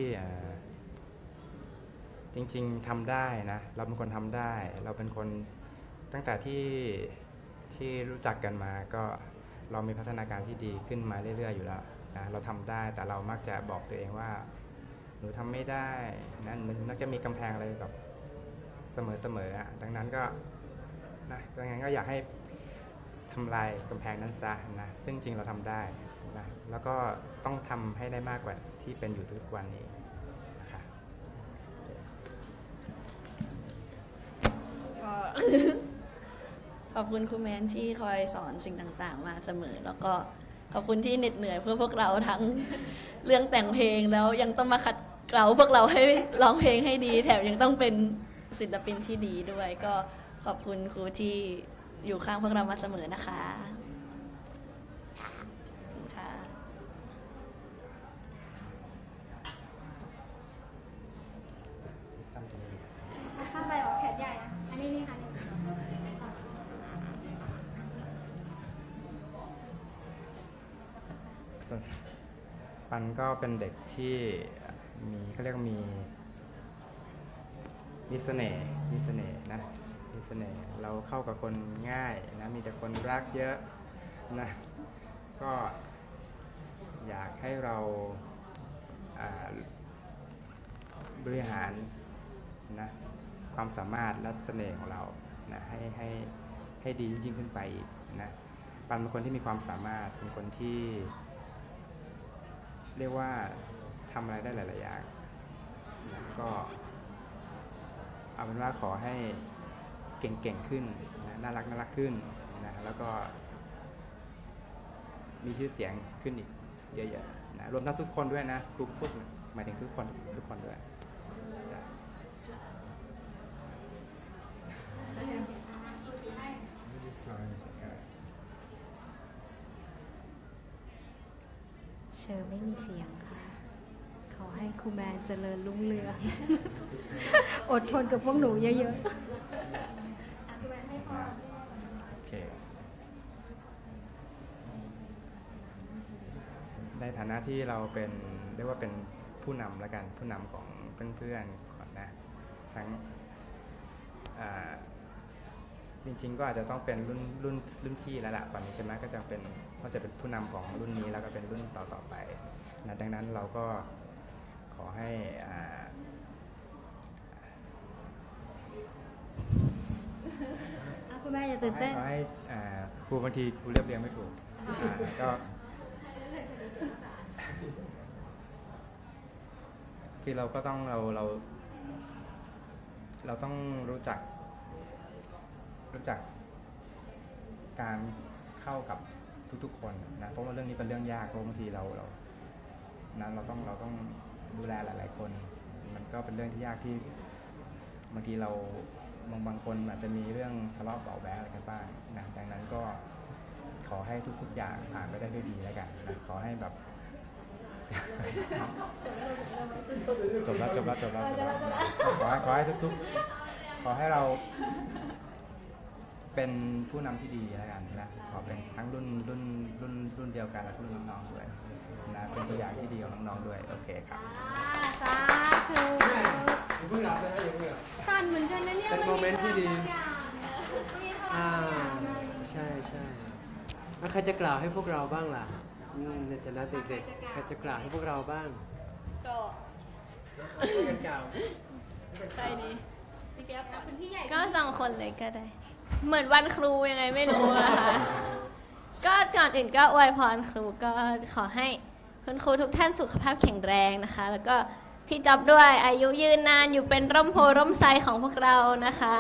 จริงๆทำได้นะเราเป็นคนทำได้เราเป็นคนตั้งแต่ที่ที่รู้จักกันมาก็เรามีพัฒนาการที่ดีขึ้นมาเรื่อยๆอยู่แล้วนะเราทำได้แต่เรามักจะบอกตัวเองว่า นูทำไม่ได้นั่นมันจะมีกำแพงอะไรแบบเสมอๆอ่ะดังนั้นก็นะดังนั้นก็อยากให้ทำลายกำแพงนั้นซะนะซึ่งจริงเราทำได้นะแล้วก็ต้องทำให้ได้มากกว่าที่เป็นอยู่ทุกวันนี้นะคะก็ขอบคุณครูแมนที่คอยสอนสิ่งต่างๆมาเสมอแล้วก็ขอบคุณที่เหน็ดเหนื่อยเพื่อพวกเราทั้งเรื่องแต่งเพลงแล้วยังต้องมาคัดเกลาพวกเราให้ร้องเพลงให้ดีแถมยังต้องเป็นศิลปินที่ดีด้วยก็ขอบคุณครูที่อยู่ข้างพวกเรามาเสมอนะคะข้ามไปออกแขนใหญ่นะอันนี้นี่ค่ะปันก็เป็นเด็กที่มีเขาเรียกมีมีเสน่ห์มีเสน่ห์นะมีเสน่ห์เราเข้ากับคนง่ายนะมีแต่คนรักเยอะนะก็อยากให้เราบริหารนะความสามารถและเสน่ห์ของเรานะให้ให้ให้ดียิ่งขึ้นไปอีกนะปันเป็นคนที่มีความสามารถเป็นคนที่เรียกว่าทำอะไรได้หลายๆอย่างก็เอาเป็นว่าขอให้เก่งๆขึ้นนะน่ารักน่ารักขึ้นนะแล้วก็มีชื่อเสียงขึ้นอีกเยอะๆนะรวมทั้งทุกคนด้วยนะครูพูดหมายถึงทุกคนทุกคนด้วยเชอไม่มีเสียงค่ะขอให้ครูแมนเจริญรุ่งเรืองอดทนกับพวกหนูเยอะๆครูแมนให้พอโอเคในฐานะที่เราเป็นเรียกว่าเป็นผู้นำละกันผู้นำของเพื่อนๆก่อนนะทั้งจริงๆก็อาจจะต้องเป็นรุ่นรุ่นรุ่นพี่แล้วล่ะตอนนี้ใช่ไหมก็จะเป็นก็จะเป็นผู้นำของรุ่นนี้แล้วก็เป็นรุ่นต่อต่อไปนะดังนั้นเราก็ขอให้อ่าคุณแม่อย่าตื่นเต้นขอให้ครูบางทีครูเรียบเรียงไม่ถูกก็คือเราก็ต้องเราเราเราต้องรู้จักรู้จักการเข้ากับทุกๆคนนะเพราะว่าเรื่องนี้เป็นเรื่องยากเพราะบางทีเราเรานั้นเราต้องเราต้องดูแลหลายๆคนมันก็เป็นเรื่องที่ยากที่บางทีเราบางบางคนอาจจะมีเรื่องทะเลาะเบาแว้งอะไรกันบ้างนะดังนั้นก็ขอให้ทุกๆอย่างผ่านไปได้ด้วยดีแล้วกันนะขอให้แบบจบแล้วจบแล้วจบแล้วขอให้ขอให้ทุกๆขอให้เราเป็นผู้นำที่ดีแล้วกันนะขอเป็นทั้งรุ่นรุ่นรุ่นรุ่นเดียวกันและรุ่นน้องๆด้วยนะเป็นตัวอย่างที่ดีของน้องๆด้วยโอเคครับสาธุเพิ่งหลับเลยนะยังเพิ่งหลับสั่นเหมือนกันนะเนี่ยเป็นโมเมนต์ที่ดีอ่าใช่ใช่แล้วใครจะกล่าวให้พวกเราบ้างล่ะในฐานะเด็กๆใครจะกล่าวให้พวกเราบ้างก็กันกล่าวใครดีพี่แก๊ปกับพี่ใหญ่ก็สองคนเลยก็ได้เหมือนวันครูยังไงไม่รู้นะคะ ก็ก่อนอื่นก็อวยพรครูก็ขอให้คุณครูทุกท่านสุขภาพแข็งแรงนะคะแล้วก็พี่จ๊อบด้วยอายุยืนนานอยู่เป็นร่มโพร่มไทรของพวกเรานะคะ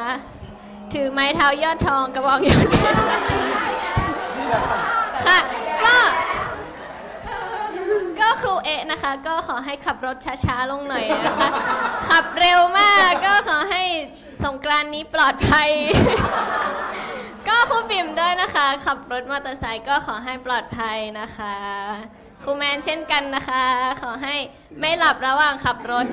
ถือไม้เท้ายอดทองกระบองยอดเพชรค่ะก็ก็ครูเอะนะคะก็ขอให้ขับรถช้าๆลงหน่อยนะคะขับเร็วมากก็ขอให้สงกรานต์นี้ปลอดภัยก็ครูปิ่มด้วยนะคะขับรถมอเตอร์ไซค์ก็ขอให้ปลอดภัยนะคะครูแมนเช่นกันนะคะขอให้ไม่หลับระหว่างขับรถ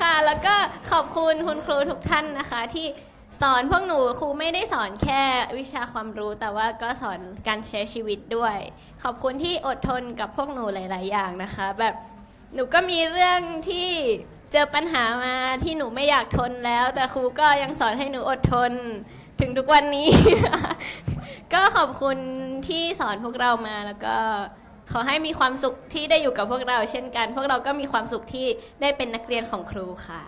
ค่ะแล้วก็ขอบคุณคุณครูทุกท่านนะคะที่สอนพวกหนูครูไม่ได้สอนแค่วิชาความรู้แต่ว่าก็สอนการใช้ชีวิตด้วยขอบคุณที่อดทนกับพวกหนูหลายๆอย่างนะคะแบบหนูก็มีเรื่องที่เจอปัญหามาที่หนูไม่อยากทนแล้วแต่ครูก็ยังสอนให้หนูอดทนถึงทุกวันนี้ก็ขอบคุณที่สอนพวกเรามาแล้วก็ ขอให้มีความสุขที่ได้อยู่กับพวกเราเช่นกันพวกเราก็มีความสุขที่ได้เป็นนักเรียนของครูค่ะ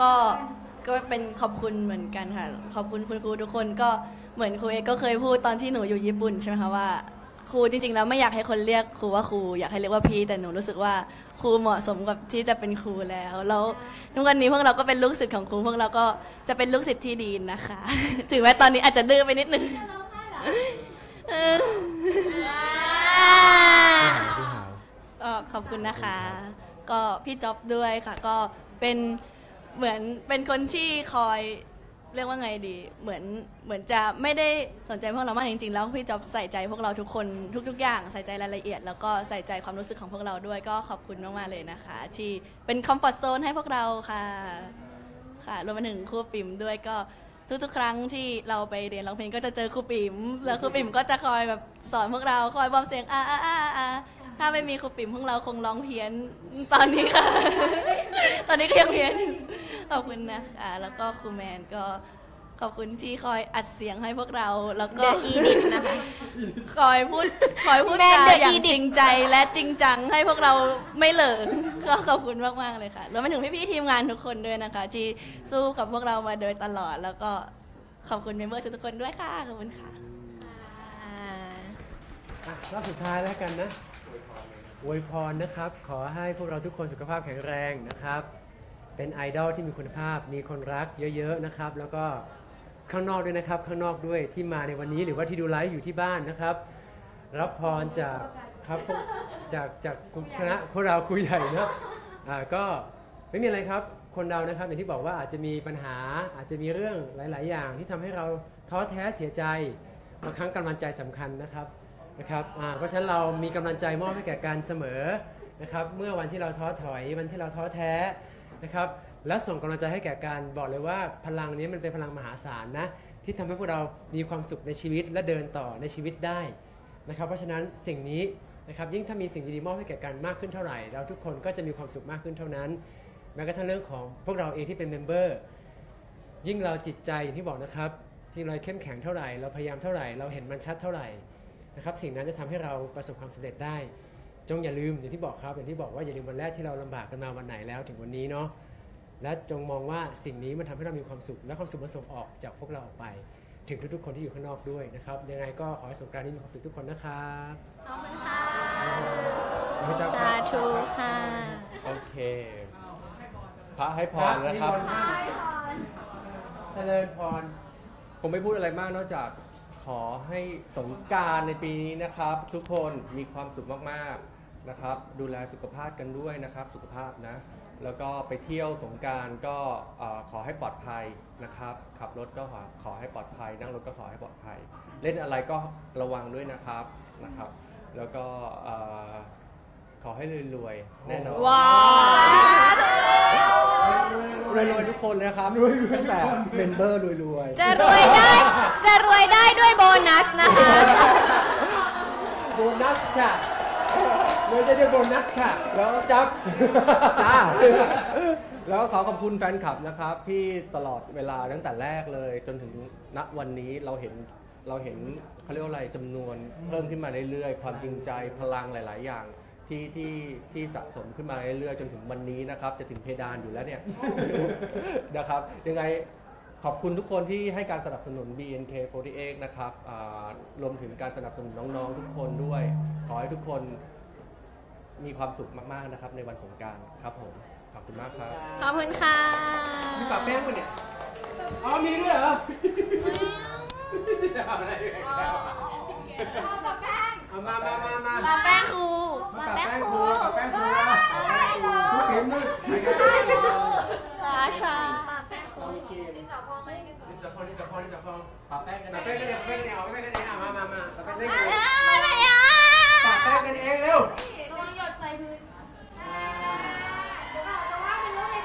ก็ก็เป็นขอบคุณเหมือนกันค่ะขอบคุณคุณครูทุกคนก็เหมือนครูเอกก็เคยพูดตอนที่หนูอยู่ญี่ปุ่นใช่ไหมคะว่าครูจริงๆแล้วไม่อยากให้คนเรียกครูว่าครูอยากให้เรียกว่าพี่แต่หนูรู้สึกว่าครูเหมาะสมกับที่จะเป็นครูแล้วแล้วทุกวันนี้พวกเราก็เป็นลูกศิษย์ของครูพวกเราก็จะเป็นลูกศิษย์ที่ดีนะคะถึงแม้ตอนนี้อาจจะดื้อไปนิดนึงก็ขอบคุณนะคะก็พี่จ๊อบด้วยค่ะก็เป็นเหมือนเป็นคนที่คอยเรียกว่าไงดีเหมือนเหมือนจะไม่ได้สนใจพวกเรามากจริงๆแล้วพี่จ๊อบใส่ใจพวกเราทุกคนทุกๆอย่างใส่ใจรายละเอียดแล้วก็ใส่ใจความรู้สึกของพวกเราด้วยก็ขอบคุณมากๆเลยนะคะที่เป็นคอมฟอร์ตโซนให้พวกเราค่ะค่ะรวมไปถึงครูปิ๋มด้วยก็ทุกๆครั้งที่เราไปเรียนร้องเพลงก็จะเจอครูปิ๋มแล้วครูปิ๋มก็จะคอยแบบสอนพวกเราคอยบอมเสียงอ่าอ่าอ่าถ้าไม่มีครูปิ๋มพวกเราคงร้องเพี้ยนตอนนี้ค่ะตอนนี้ก็ยังเพี้ยนขอบคุณนะคะแล้วก็ครูแมนก็ขอบคุณที่คอยอัดเสียงให้พวกเราแล้วก็อีดิทนะคะคอยพูดคอยพูดจาอย่างจริงใจและจริงจังให้พวกเราไม่เหลิงก็ขอบคุณมากมากเลยค่ะรวมไปถึงพี่ๆทีมงานทุกคนด้วยนะคะที่สู้กับพวกเรามาโดยตลอดแล้วก็ขอบคุณเมมเบอร์ทุกคนด้วยค่ะขอบคุณค่ะรอบสุดท้ายแล้วกันนะอวยพรนะครับขอให้พวกเราทุกคนสุขภาพแข็งแรงนะครับเป็นไอดอลที่มีคุณภาพมีคนรักเยอะๆนะครับแล้วก็ข้างนอกด้วยนะครับข้างนอกด้วยที่มาในวันนี้หรือว่าที่ดูไลฟ์อยู่ที่บ้านนะครับรับพรจากครับจากจากคณะพวกเราครูใหญ่นะอ่าก็ไม่มีอะไรครับคนเรานะครับอย่างที่บอกว่าอาจจะมีปัญหาอาจจะมีเรื่องหลายๆอย่างที่ทำให้เราท้อแท้เสียใจบางครั้งกำลังใจสำคัญนะครับนะครับเพราะฉะนั้นเรามีกำลังใจมอบให้แก่กันเสมอนะครับเมื่อวันที่เราท้อถอยวันที่เราท้อแท้นะครับและส่งกำลังใจให้แก่กันบอกเลยว่าพลังนี้มันเป็นพลังมหาศาลนะที่ทำให้พวกเรามีความสุขในชีวิตและเดินต่อในชีวิตได้นะครับเพราะฉะนั้นสิ่งนี้นะครับยิ่งถ้ามีสิ่งดีๆมอบให้แก่กันมากขึ้นเท่าไหร่เราทุกคนก็จะมีความสุขมากขึ้นเท่านั้นแม้กระทั่งเรื่องของพวกเราเองที่เป็นเมมเบอร์ยิ่งเราจิตใจอย่างที่บอกนะครับที่เราเข้มแข็งเท่าไหร่เราพยายามเท่าไหร่เราเห็นมันชัดเท่าไหร่นะครับสิ่งนั้นจะทำให้เราประสบความสำเร็จได้จงอย่าลืมอย่างที่บอกครับอย่างที่บอกว่าอย่าลืมวันแรกที่เราลำบากกันมาวันไหนแล้วถึงวันนี้เนาะและจงมองว่าสิ่งนี้มันทำให้เรามีความสุขและความสุขมันส่งออกจากพวกเราออกไปถึงทุกๆคนที่อยู่ข้างนอกด้วยนะครับยังไงก็ขอให้สงกรานต์นี้มีความสุขทุกคนนะครับขอบคุณค่ะสาธุค่ะโอเคพระให้พรนะครับเจริญพรผมไม่พูดอะไรมากนอกจากขอให้สงกรานต์ในปีนี้นะครับทุกคนมีความสุขมากๆนะครับดูแลสุขภาพกันด้วยนะครับสุขภาพนะแล้วก็ไปเที่ยวสงกรานต์ก็ขอให้ปลอดภัยนะครับขับรถก็ขอขอให้ปลอดภัยนั่งรถก็ขอให้ปลอดภัยเล่นอะไรก็ระวังด้วยนะครับนะครับแล้วก็ขอให้รวยๆแน่นอนรวยๆทุกคนนะครับรวยๆตั้งแต่เมมเบอร์รวยๆจะรวยได้จะรวยได้ด้วยโบนัสนะคะโบนัสค่ะรวยได้ด้วยโบนัสค่ะแล้วจับจ้าแล้วขอขอบคุณแฟนคลับนะครับที่ตลอดเวลาตั้งแต่แรกเลยจนถึงณวันนี้เราเห็นเราเห็นเขาเรียกว่าอะไรจำนวนเพิ่มขึ้นมาเรื่อยๆความจริงใจพลังหลายๆอย่างที่ที่ที่สะสมขึ้นมาเรื่อยๆจนถึงวันนี้นะครับจะถึงเพดานอยู่แล้วเนี่ยนะครับยังไงขอบคุณทุกคนที่ให้การสนับสนุน บี เอ็น เค สี่สิบแปด นะครับรวมถึงการสนับสนุนน้องๆทุกคนด้วยขอให้ทุกคนมีความสุขมากๆนะครับในวันสงกรานต์ครับผมขอบคุณมากครับขอบคุณค่ะมีปะแป้งมั้ยเนี่ยอ๋อมีด้วยเหรออะไรปะแป้งมามามามาปะแป้งครูปะแป้งครูปะแป้งครูครูเข็มด้วยสาชาปะแป้งครูดิสาพองดิสาพองดิสาพองดิสาพองปะแป้งกันปะแป้งกันเนี่ยปะแป้งกันเนี่ยเอาปะแป้งกันเนี่ยมามามาปะแป้งกันเองปะแป้งกันเองเร็วใส่พื้นจะว่าจะว่าเป็นเรื่องอะไร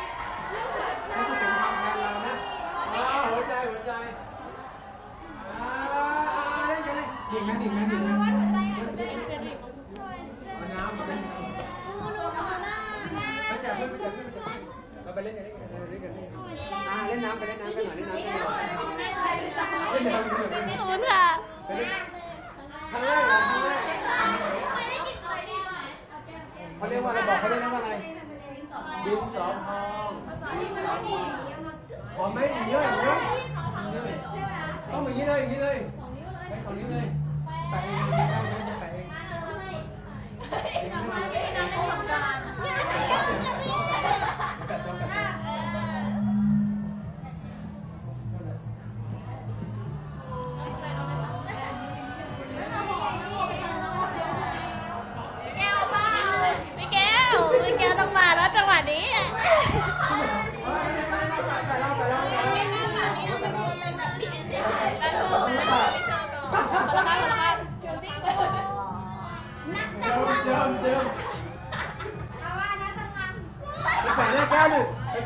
เรื่องหัวใจนี่คือเป็นความแทนเรานะหัวใจหัวใจเล่นกันเลยดิ่งนะดิ่งนะดิ่งนะหัวใจหัวใจหัวใจมาน้ำมาเป็นมือหนูหน้าไปจับเพื่อนไปจับเพื่อนไปจับเพื่อนเราไปเล่นกันเล่นกันเล่นกันเล่นน้ำไปเล่นน้ำ เขาได้นับอะไรดินสอทองพอไหมอย่างนี้เลยต้องอย่างนี้เลยอย่างนี้เลยไปสองนิ้วเลยแปะเองแปะเองกัดจอมกัดจอมแ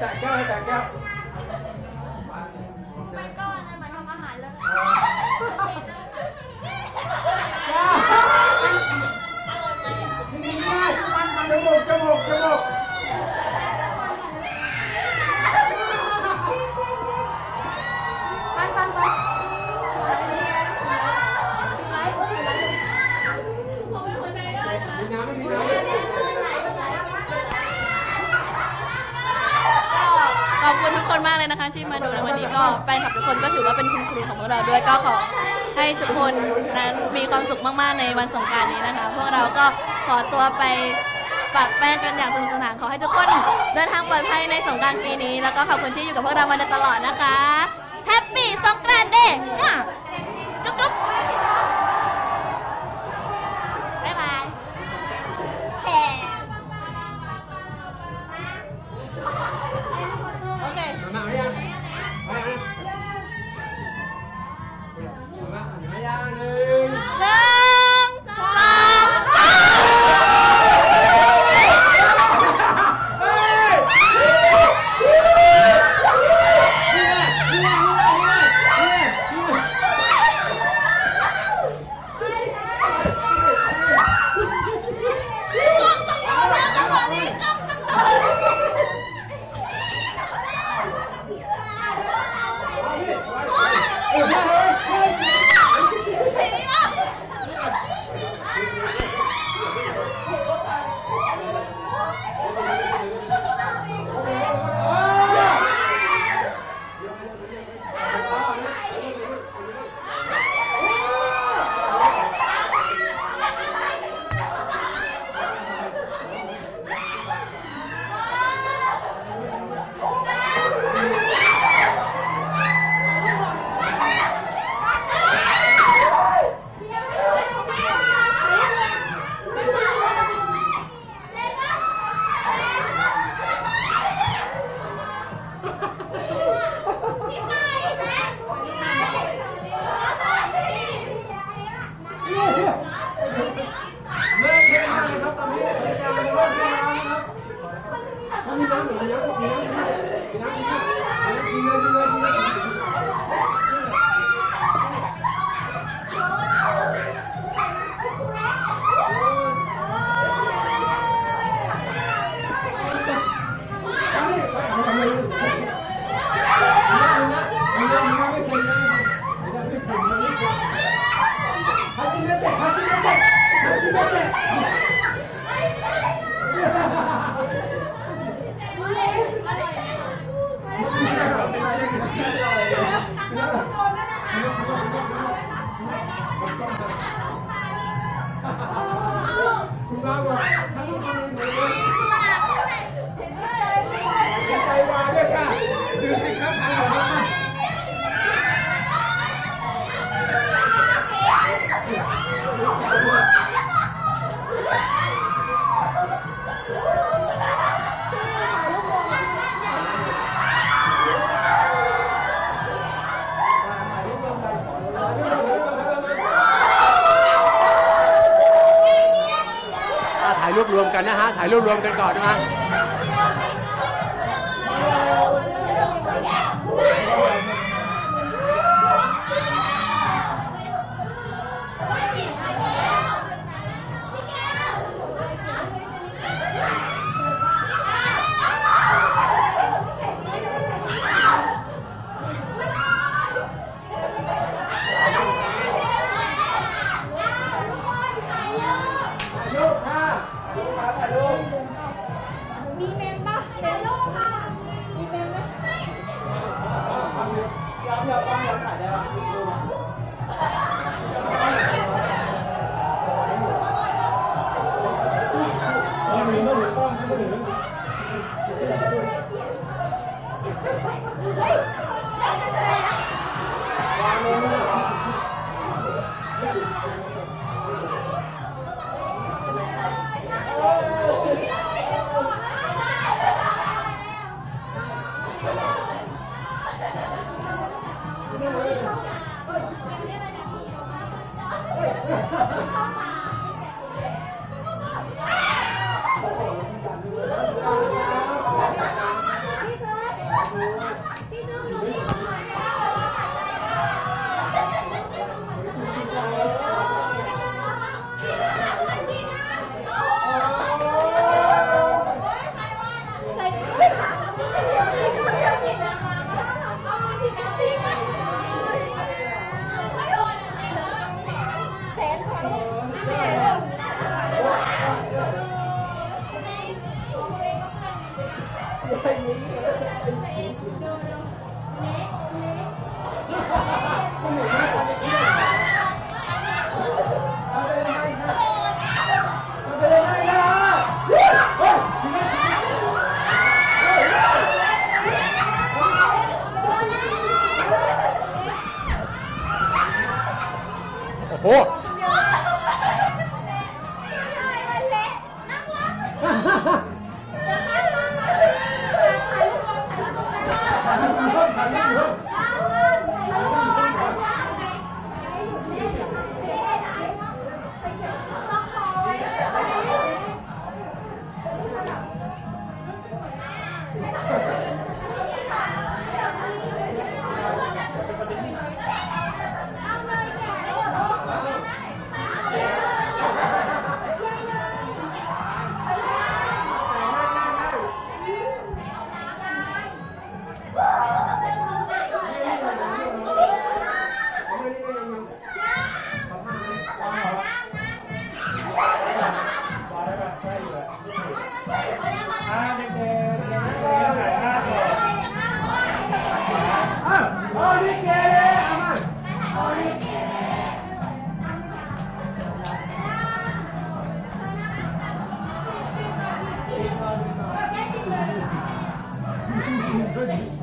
ตกแก้วแตกแก้วไม่ก้อนเลยเหมือนทำอาหารเลยนี่นี่จมูกจมูกจมูกปันปันปันผมเป็นหัวใจได้นะมีน้ำไม่มีน้ำขอบคุณทุกคนมากเลยนะคะที่มาดูในวันนี้ก็แฟนคลับทุกคนก็ถือว่าเป็นคุณครูของพวกเราด้วยก็ขอให้ทุกคนนั้นมีความสุขมากๆในวันสงกรานต์นี้นะคะพวกเราก็ขอตัวไปปะแป้งกันอย่างสนุกสนานขอให้ทุกคนเดินทางปลอดภัยในสงกรานต์ปีนี้แล้วก็ขอบคุณที่อยู่กับพวกเรามาตลอดนะคะแฮปปี้สงกรานต์เด้จ้าจุ๊บจุ๊บบ๊ายบายมาหรือยังมาหรือยังมาหรือยังหนึ่งหนึ่งสองสามเฮ้ยรวมกันนะฮะถ่ายรูปรวมกันก่อนนะฮะถ่ายรูปค่ะถ่ายรูปถ่ายรูป Good.